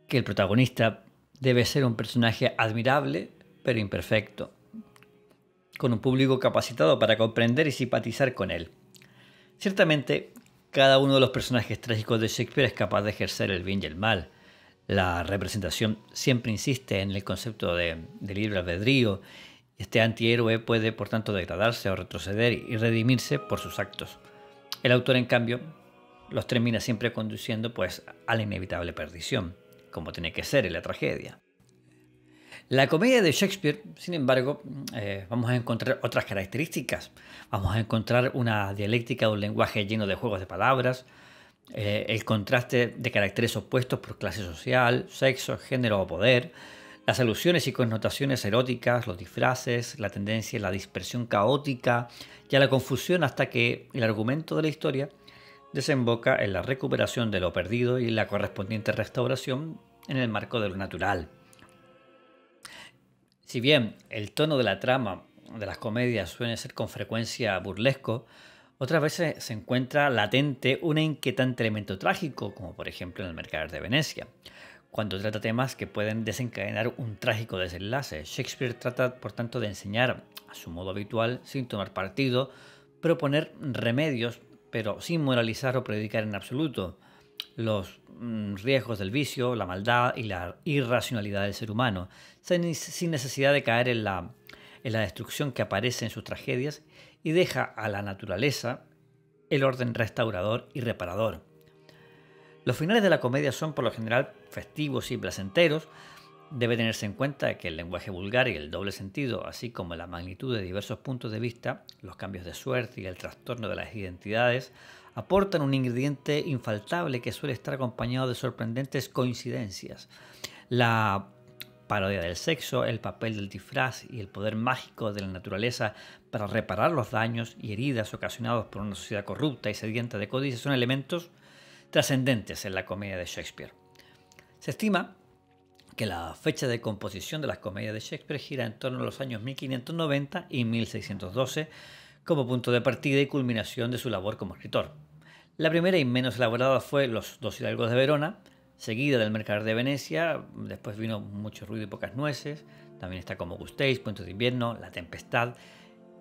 que el protagonista debe ser un personaje admirable pero imperfecto, con un público capacitado para comprender y simpatizar con él. Ciertamente, cada uno de los personajes trágicos de Shakespeare es capaz de ejercer el bien y el mal. La representación siempre insiste en el concepto de libre albedrío. Este antihéroe puede, por tanto, degradarse o retroceder y redimirse por sus actos. El autor, en cambio, los termina siempre conduciendo pues, a la inevitable perdición, como tiene que ser en la tragedia. La comedia de Shakespeare, sin embargo, vamos a encontrar otras características. Vamos a encontrar una dialéctica de un lenguaje lleno de juegos de palabras, el contraste de caracteres opuestos por clase social, sexo, género o poder, las alusiones y connotaciones eróticas, los disfraces, la tendencia a la dispersión caótica y a la confusión, hasta que el argumento de la historia desemboca en la recuperación de lo perdido y la correspondiente restauración en el marco de lo natural. Si bien el tono de la trama de las comedias suele ser con frecuencia burlesco, otras veces se encuentra latente un inquietante elemento trágico, como por ejemplo en El Mercader de Venecia, cuando trata temas que pueden desencadenar un trágico desenlace. Shakespeare trata, por tanto, de enseñar a su modo habitual, sin tomar partido, proponer remedios, pero sin moralizar o predicar en absoluto, los riesgos del vicio, la maldad y la irracionalidad del ser humano, sin necesidad de caer en la destrucción que aparece en sus tragedias, y deja a la naturaleza el orden restaurador y reparador. Los finales de la comedia son por lo general festivos y placenteros. Debe tenerse en cuenta que el lenguaje vulgar y el doble sentido, así como la magnitud de diversos puntos de vista, los cambios de suerte y el trastorno de las identidades, aportan un ingrediente infaltable que suele estar acompañado de sorprendentes coincidencias. La parodia del sexo, el papel del disfraz y el poder mágico de la naturaleza para reparar los daños y heridas ocasionados por una sociedad corrupta y sedienta de códice son elementos trascendentes en la comedia de Shakespeare. Se estima que la fecha de composición de las comedias de Shakespeare gira en torno a los años 1590 y 1612 como punto de partida y culminación de su labor como escritor. La primera y menos elaborada fue Los dos hidalgos de Verona, seguida del Mercader de Venecia. Después vino Mucho ruido y pocas nueces, también está Como gustéis, Puente de invierno, La tempestad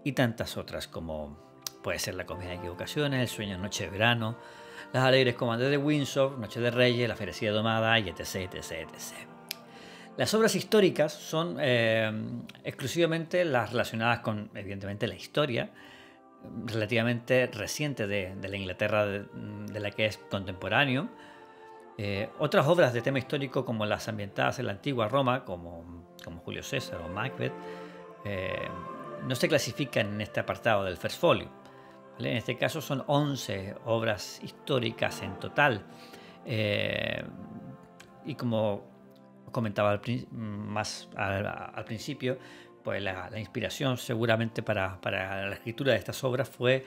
y tantas otras como puede ser La comedia de equivocaciones, El sueño noche de verano, Las alegres comandas de Windsor, Noche de reyes, La ferocidad domada y etc, etc, etc. Las obras históricas son exclusivamente las relacionadas con, evidentemente, la historia, relativamente reciente de la Inglaterra de la que es contemporáneo. Otras obras de tema histórico, como las ambientadas en la antigua Roma, como Julio César o Macbeth, no se clasifican en este apartado del First Folio, ¿vale? En este caso son 11 obras históricas en total. Y como comentaba al principio, pues la inspiración seguramente para la escritura de estas obras fue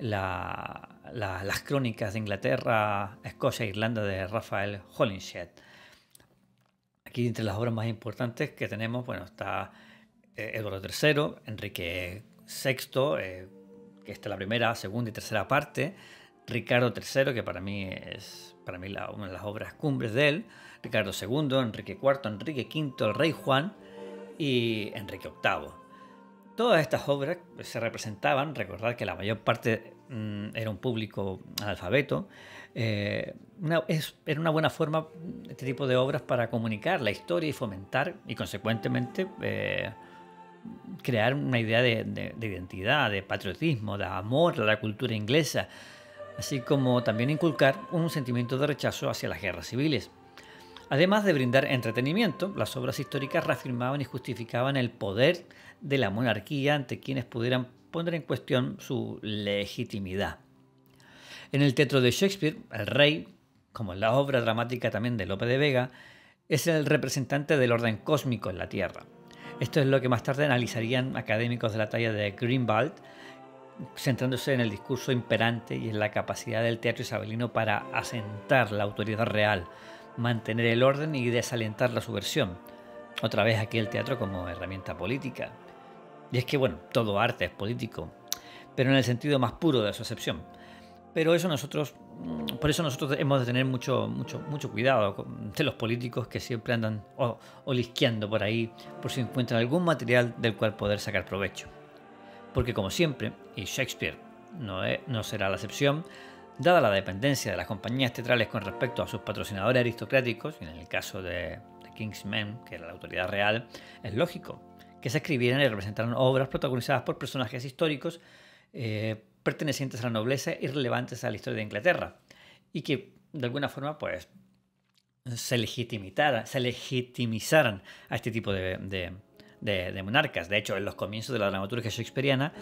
las crónicas de Inglaterra, Escocia e Irlanda de Raphael Holinshed. Aquí, entre las obras más importantes que tenemos, bueno, está Eduardo III, Enrique VI, que está la primera, segunda y tercera parte, Ricardo III, que para mí una de las obras cumbres de él, Ricardo II, Enrique IV, Enrique V, el Rey Juan y Enrique VIII. Todas estas obras se representaban, recordad que la mayor parte era un público analfabeto. Era una buena forma este tipo de obras para comunicar la historia y fomentar y consecuentemente crear una idea de identidad, de patriotismo, de amor a la cultura inglesa, así como también inculcar un sentimiento de rechazo hacia las guerras civiles. Además de brindar entretenimiento, las obras históricas reafirmaban y justificaban el poder de la monarquía ante quienes pudieran poner en cuestión su legitimidad. En el teatro de Shakespeare, el rey, como en la obra dramática también de Lope de Vega, es el representante del orden cósmico en la Tierra. Esto es lo que más tarde analizarían académicos de la talla de Greenwald, centrándose en el discurso imperante y en la capacidad del teatro isabelino para asentar la autoridad real, mantener el orden y desalentar la subversión. Otra vez aquí el teatro como herramienta política. Y es que, bueno, todo arte es político, pero en el sentido más puro de su acepción. Por eso nosotros hemos de tener mucho cuidado de los políticos que siempre andan olisqueando por ahí, por si encuentran algún material del cual poder sacar provecho. Porque, como siempre, y Shakespeare no será la excepción, dada la dependencia de las compañías teatrales con respecto a sus patrocinadores aristocráticos, y en el caso de King's Men, que era la autoridad real, es lógico que se escribieran y representaran obras protagonizadas por personajes históricos pertenecientes a la nobleza y relevantes a la historia de Inglaterra, y que de alguna forma pues se legitimizaran a este tipo de monarcas. De hecho, en los comienzos de la dramaturgia shakespeariana,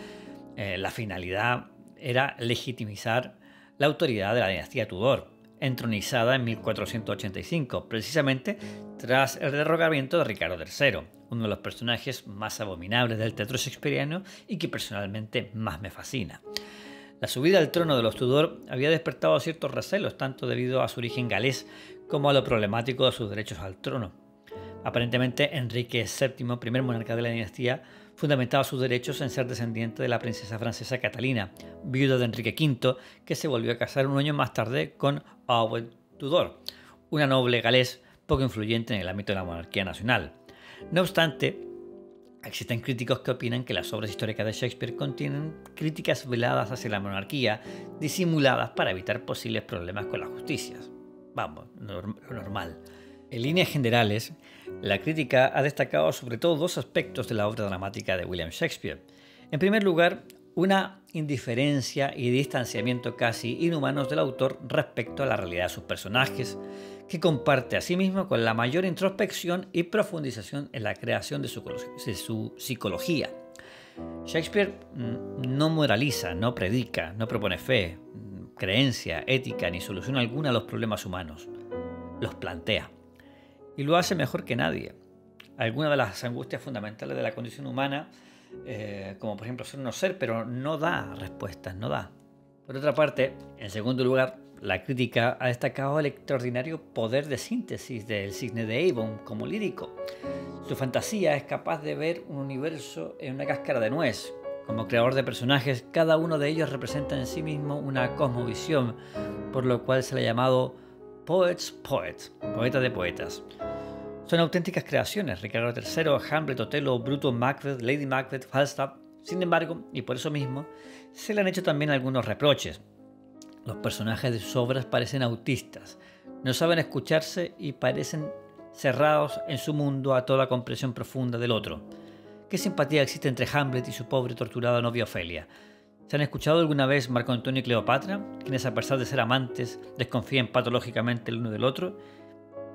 la finalidad era legitimizar la autoridad de la dinastía Tudor, entronizada en 1485, precisamente tras el derrocamiento de Ricardo III, uno de los personajes más abominables del teatro shakespeariano y que personalmente más me fascina. La subida al trono de los Tudor había despertado ciertos recelos, tanto debido a su origen galés como a lo problemático de sus derechos al trono. Aparentemente, Enrique VII, primer monarca de la dinastía, fundamentaba sus derechos en ser descendiente de la princesa francesa Catalina, viuda de Enrique V, que se volvió a casar un año más tarde con Owen Tudor, una noble galés poco influyente en el ámbito de la monarquía nacional. No obstante, existen críticos que opinan que las obras históricas de Shakespeare contienen críticas veladas hacia la monarquía, disimuladas para evitar posibles problemas con las justicias. Vamos, lo normal. En líneas generales, la crítica ha destacado sobre todo dos aspectos de la obra dramática de William Shakespeare. En primer lugar, una indiferencia y distanciamiento casi inhumanos del autor respecto a la realidad de sus personajes, que comparte a sí mismo con la mayor introspección y profundización en la creación de su psicología. Shakespeare no moraliza, no predica, no propone fe, creencia, ética ni solución alguna a los problemas humanos. Los plantea. Y lo hace mejor que nadie. Algunas de las angustias fundamentales de la condición humana, como por ejemplo ser o no ser, pero no da respuestas, no da. Por otra parte, en segundo lugar, la crítica ha destacado el extraordinario poder de síntesis del Cisne de Avon como lírico. Su fantasía es capaz de ver un universo en una cáscara de nuez. Como creador de personajes, cada uno de ellos representa en sí mismo una cosmovisión, por lo cual se le ha llamado Poets, poeta de poetas. Son auténticas creaciones: Ricardo III, Hamlet, Otelo, Bruto, Macbeth, Lady Macbeth, Falstaff. Sin embargo, y por eso mismo, se le han hecho también algunos reproches. Los personajes de sus obras parecen autistas, no saben escucharse y parecen cerrados en su mundo a toda comprensión profunda del otro. ¿Qué simpatía existe entre Hamlet y su pobre y torturada novia Ofelia? ¿Se han escuchado alguna vez Marco Antonio y Cleopatra, quienes a pesar de ser amantes desconfían patológicamente el uno del otro?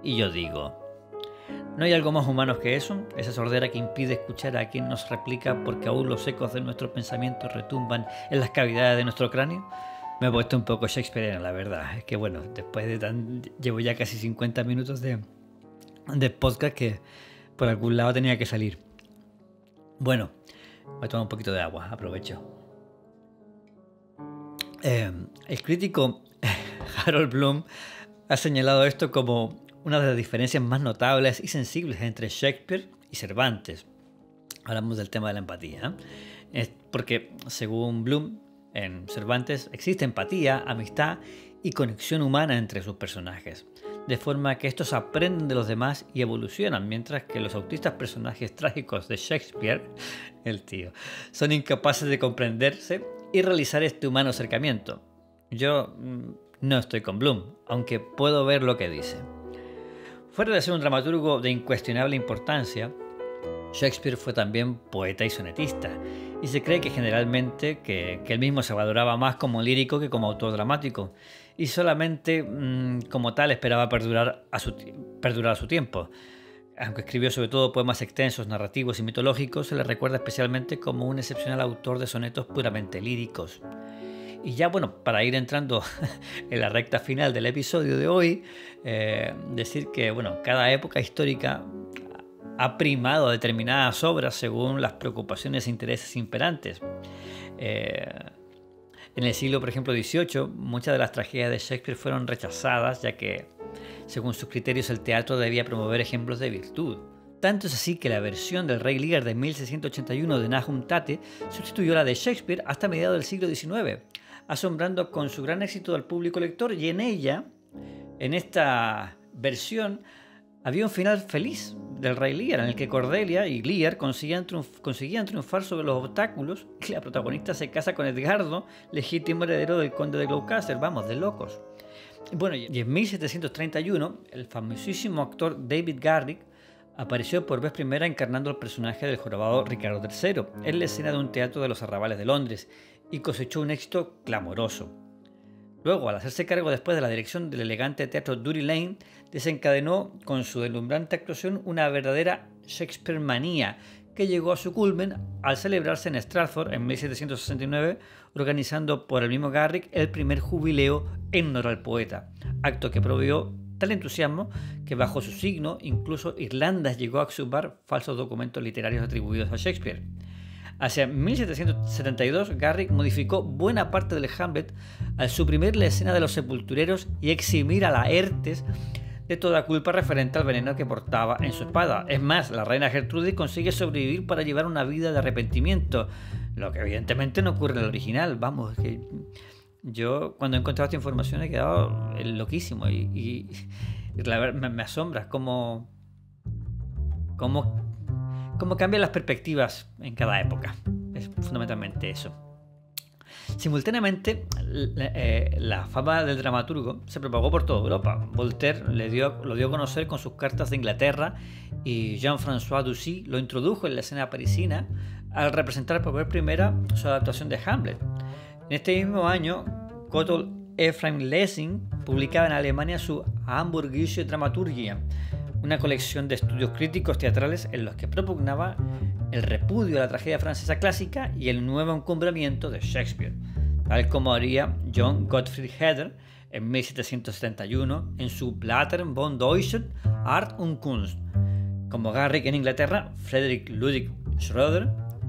Y yo digo, ¿no hay algo más humano que eso? Esa sordera que impide escuchar a quien nos replica porque aún los ecos de nuestros pensamientos retumban en las cavidades de nuestro cráneo. Me he puesto un poco shakespeariano, la verdad. Es que bueno, después de tan... llevo ya casi 50 minutos de podcast que por algún lado tenía que salir. Bueno, voy a tomar un poquito de agua, aprovecho. El crítico Harold Bloom ha señalado esto como una de las diferencias más notables y sensibles entre Shakespeare y Cervantes. Hablamos del tema de la empatía, ¿eh? Es porque, según Bloom, en Cervantes existe empatía, amistad y conexión humana entre sus personajes, de forma que estos aprenden de los demás y evolucionan, mientras que los autistas personajes trágicos de Shakespeare, el tío, son incapaces de comprenderse y realizar este humano acercamiento. Yo no estoy con Bloom, aunque puedo ver lo que dice. Fuera de ser un dramaturgo de incuestionable importancia, Shakespeare fue también poeta y sonetista, y se cree que generalmente que él mismo se valoraba más como lírico que como autor dramático, y solamente como tal esperaba perdurar a su tiempo. Aunque escribió sobre todo poemas extensos, narrativos y mitológicos, se le recuerda especialmente como un excepcional autor de sonetos puramente líricos. Y ya bueno, para ir entrando en la recta final del episodio de hoy, decir que bueno, cada época histórica ha primado determinadas obras según las preocupaciones e intereses imperantes. En el siglo, por ejemplo, XVIII, muchas de las tragedias de Shakespeare fueron rechazadas, ya que, según sus criterios, el teatro debía promover ejemplos de virtud. Tanto es así que la versión del Rey Lear de 1681 de Nahum Tate sustituyó la de Shakespeare hasta mediados del siglo XIX, asombrando con su gran éxito al público lector, y en ella, en esta versión, había un final feliz del Rey Lear, en el que Cordelia y Lear conseguían triunfar sobre los obstáculos y la protagonista se casa con Edgardo, legítimo heredero del conde de Gloucester. Vamos, de locos. Bueno, y en 1731 el famosísimo actor David Garrick apareció por vez primera encarnando el personaje del jorobado Ricardo III en la escena de un teatro de los arrabales de Londres, y cosechó un éxito clamoroso. Luego, al hacerse cargo después de la dirección del elegante teatro Drury Lane, desencadenó con su deslumbrante actuación una verdadera Shakespeare manía que llegó a su culmen al celebrarse en Stratford en 1769, organizando por el mismo Garrick el primer jubileo en honor al poeta, acto que proveyó tal entusiasmo que bajo su signo incluso Irlanda llegó a exhumar falsos documentos literarios atribuidos a Shakespeare. Hacia 1772, Garrick modificó buena parte del Hamlet al suprimir la escena de los sepultureros y eximir a Laertes de toda culpa referente al veneno que portaba en su espada. Es más, la reina Gertrudis consigue sobrevivir para llevar una vida de arrepentimiento, lo que evidentemente no ocurre en el original. Vamos, que yo cuando he encontrado esta información he quedado loquísimo y me asombra cómo cambian las perspectivas en cada época. Es fundamentalmente eso. Simultáneamente, la fama del dramaturgo se propagó por toda Europa. Voltaire lo dio a conocer con sus cartas de Inglaterra, y Jean-François Ducy lo introdujo en la escena parisina al representar por vez primera su adaptación de Hamlet. En este mismo año, Gotthold Ephraim Lessing publicaba en Alemania su Hamburgische Dramaturgie, una colección de estudios críticos teatrales en los que propugnaba el repudio a la tragedia francesa clásica y el nuevo encumbramiento de Shakespeare, tal como haría John Gottfried Herder en 1771 en su Blätter von Deutschen Art und Kunst. Como Garrick en Inglaterra, Frederick Ludwig Schröder,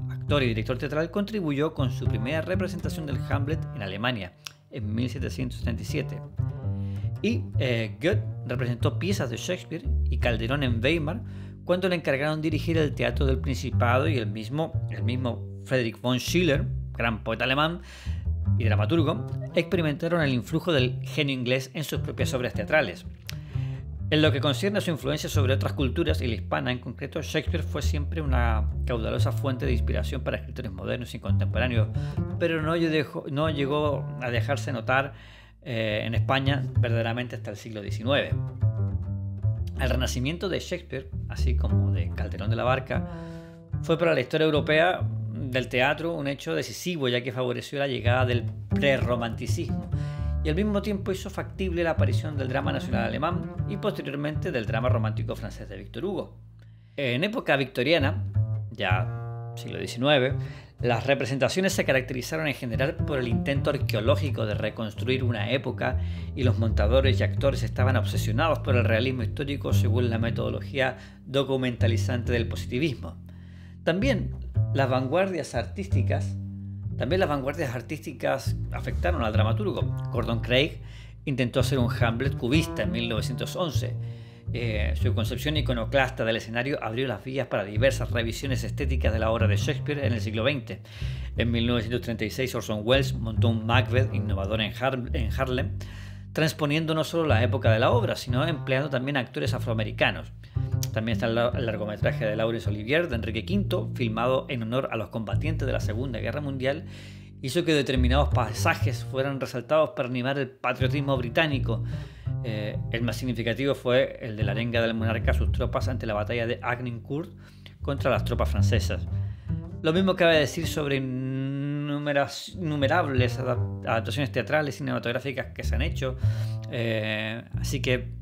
actor y director teatral, contribuyó con su primera representación del Hamlet en Alemania en 1777. Y Goethe representó piezas de Shakespeare y Calderón en Weimar cuando le encargaron dirigir el Teatro del Principado, y el mismo Friedrich von Schiller, gran poeta alemán y dramaturgo, experimentaron el influjo del genio inglés en sus propias obras teatrales. En lo que concierne a su influencia sobre otras culturas y la hispana en concreto, Shakespeare fue siempre una caudalosa fuente de inspiración para escritores modernos y contemporáneos, pero no llegó a dejarse notar en España verdaderamente hasta el siglo XIX. El renacimiento de Shakespeare, así como de Calderón de la Barca, fue para la historia europea del teatro un hecho decisivo, ya que favoreció la llegada del prerromanticismo y al mismo tiempo hizo factible la aparición del drama nacional alemán y posteriormente del drama romántico francés de Víctor Hugo. En época victoriana, ya siglo XIX, las representaciones se caracterizaron en general por el intento arqueológico de reconstruir una época y los montadores y actores estaban obsesionados por el realismo histórico según la metodología documentalizante del positivismo. También las vanguardias artísticas afectaron al dramaturgo. Gordon Craig intentó hacer un Hamlet cubista en 1911. Su concepción iconoclasta del escenario abrió las vías para diversas revisiones estéticas de la obra de Shakespeare en el siglo XX. En 1936 Orson Welles montó un Macbeth innovador en Harlem, transponiendo no solo la época de la obra, sino empleando también actores afroamericanos. También está el largometraje de Laurence Olivier de Enrique V, filmado en honor a los combatientes de la Segunda Guerra Mundial, hizo que determinados pasajes fueran resaltados para animar el patriotismo británico. El más significativo fue el de la arenga del monarca a sus tropas ante la batalla de Agincourt contra las tropas francesas. Lo mismo cabe decir sobre innumerables adaptaciones teatrales y cinematográficas que se han hecho, así que,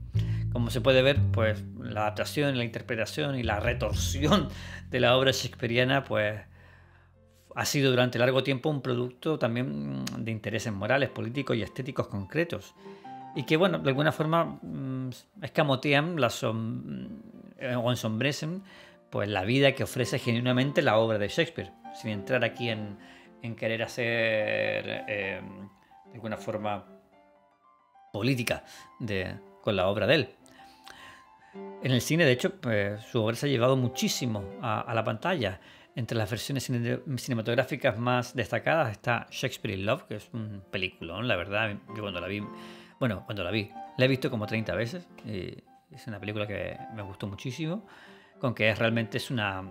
como se puede ver, pues la adaptación, la interpretación y la retorsión de la obra shakespeariana pues ha sido durante largo tiempo un producto también de intereses morales, políticos y estéticos concretos, y que, bueno, de alguna forma escamotean o ensombrecen pues la vida que ofrece genuinamente la obra de Shakespeare, sin entrar aquí en querer hacer de alguna forma política con la obra de él. En el cine, de hecho, pues, su obra se ha llevado muchísimo a la pantalla. Entre las versiones cinematográficas más destacadas está Shakespeare in Love, que es un peliculón, la verdad. Yo la he visto como 30 veces. Y es una película que me gustó muchísimo, con que realmente es una...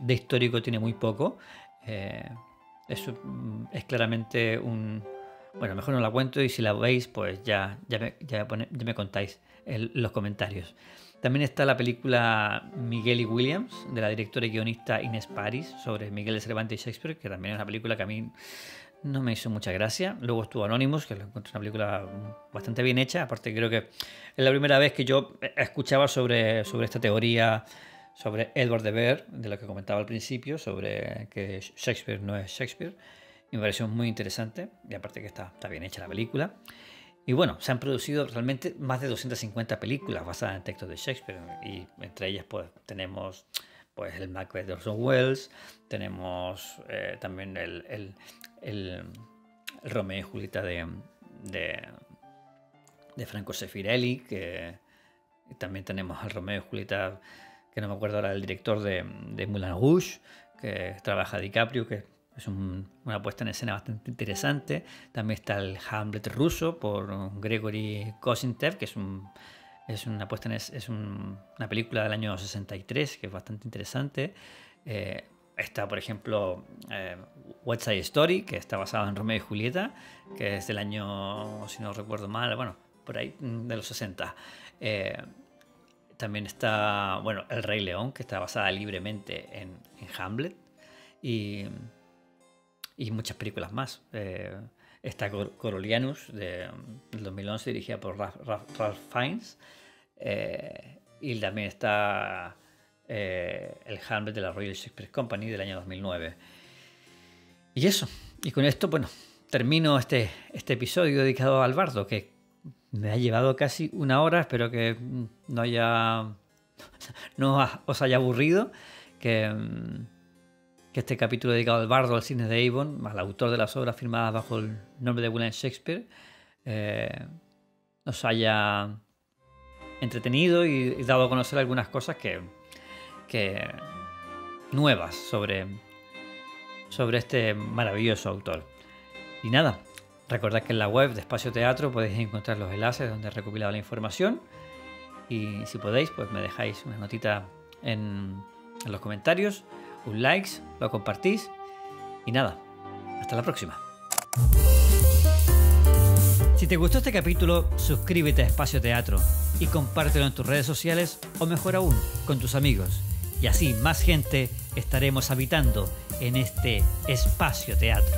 de histórico tiene muy poco. Es claramente un... Bueno, mejor no la cuento, y si la veis, pues ya me contáis en los comentarios. También está la película Miguel y Williams, de la directora y guionista Inés París, sobre Miguel de Cervantes y Shakespeare, que también es una película que a mí no me hizo mucha gracia. Luego estuvo Anonymous, que lo encontré una película bastante bien hecha. Aparte, creo que es la primera vez que yo escuchaba sobre esta teoría, sobre Edward de Vere, de lo que comentaba al principio, sobre que Shakespeare no es Shakespeare. Me pareció muy interesante, y aparte que está bien hecha la película. Y bueno, se han producido realmente más de 250 películas basadas en textos de Shakespeare, y entre ellas pues tenemos pues el Macbeth de Orson Welles, tenemos también el Romeo y Julieta de Franco Sefirelli, que también tenemos el Romeo y Julieta, que no me acuerdo ahora, el director de Moulin Rouge, que trabaja DiCaprio, que es una puesta en escena bastante interesante. También está el Hamlet ruso por Gregory Kosintev, que es una película del año 63, que es bastante interesante. Está, por ejemplo, West Side Story, que está basado en Romeo y Julieta, que es del año, si no recuerdo mal, bueno, por ahí, de los 60. También está, bueno, El Rey León, que está basada libremente en Hamlet. Y muchas películas más. Está Coriolanus, del 2011, dirigida por Ralph Fiennes. Y también está el Hamlet de la Royal Shakespeare Company del año 2009. Y eso. Y con esto, bueno, termino este episodio dedicado al bardo, que me ha llevado casi una hora. Espero que no os haya aburrido, que este capítulo dedicado al bardo, al cine de Avon, al autor de las obras firmadas bajo el nombre de William Shakespeare, nos haya entretenido y dado a conocer algunas cosas que nuevas sobre este maravilloso autor. Y nada, recordad que en la web de Espacio Teatro podéis encontrar los enlaces donde he recopilado la información, y si podéis, pues me dejáis una notita en los comentarios, un like, lo compartís, y nada, hasta la próxima. Si te gustó este capítulo, suscríbete a Espacio Teatro y compártelo en tus redes sociales, o mejor aún, con tus amigos. Y así más gente estaremos habitando en este espacio teatro.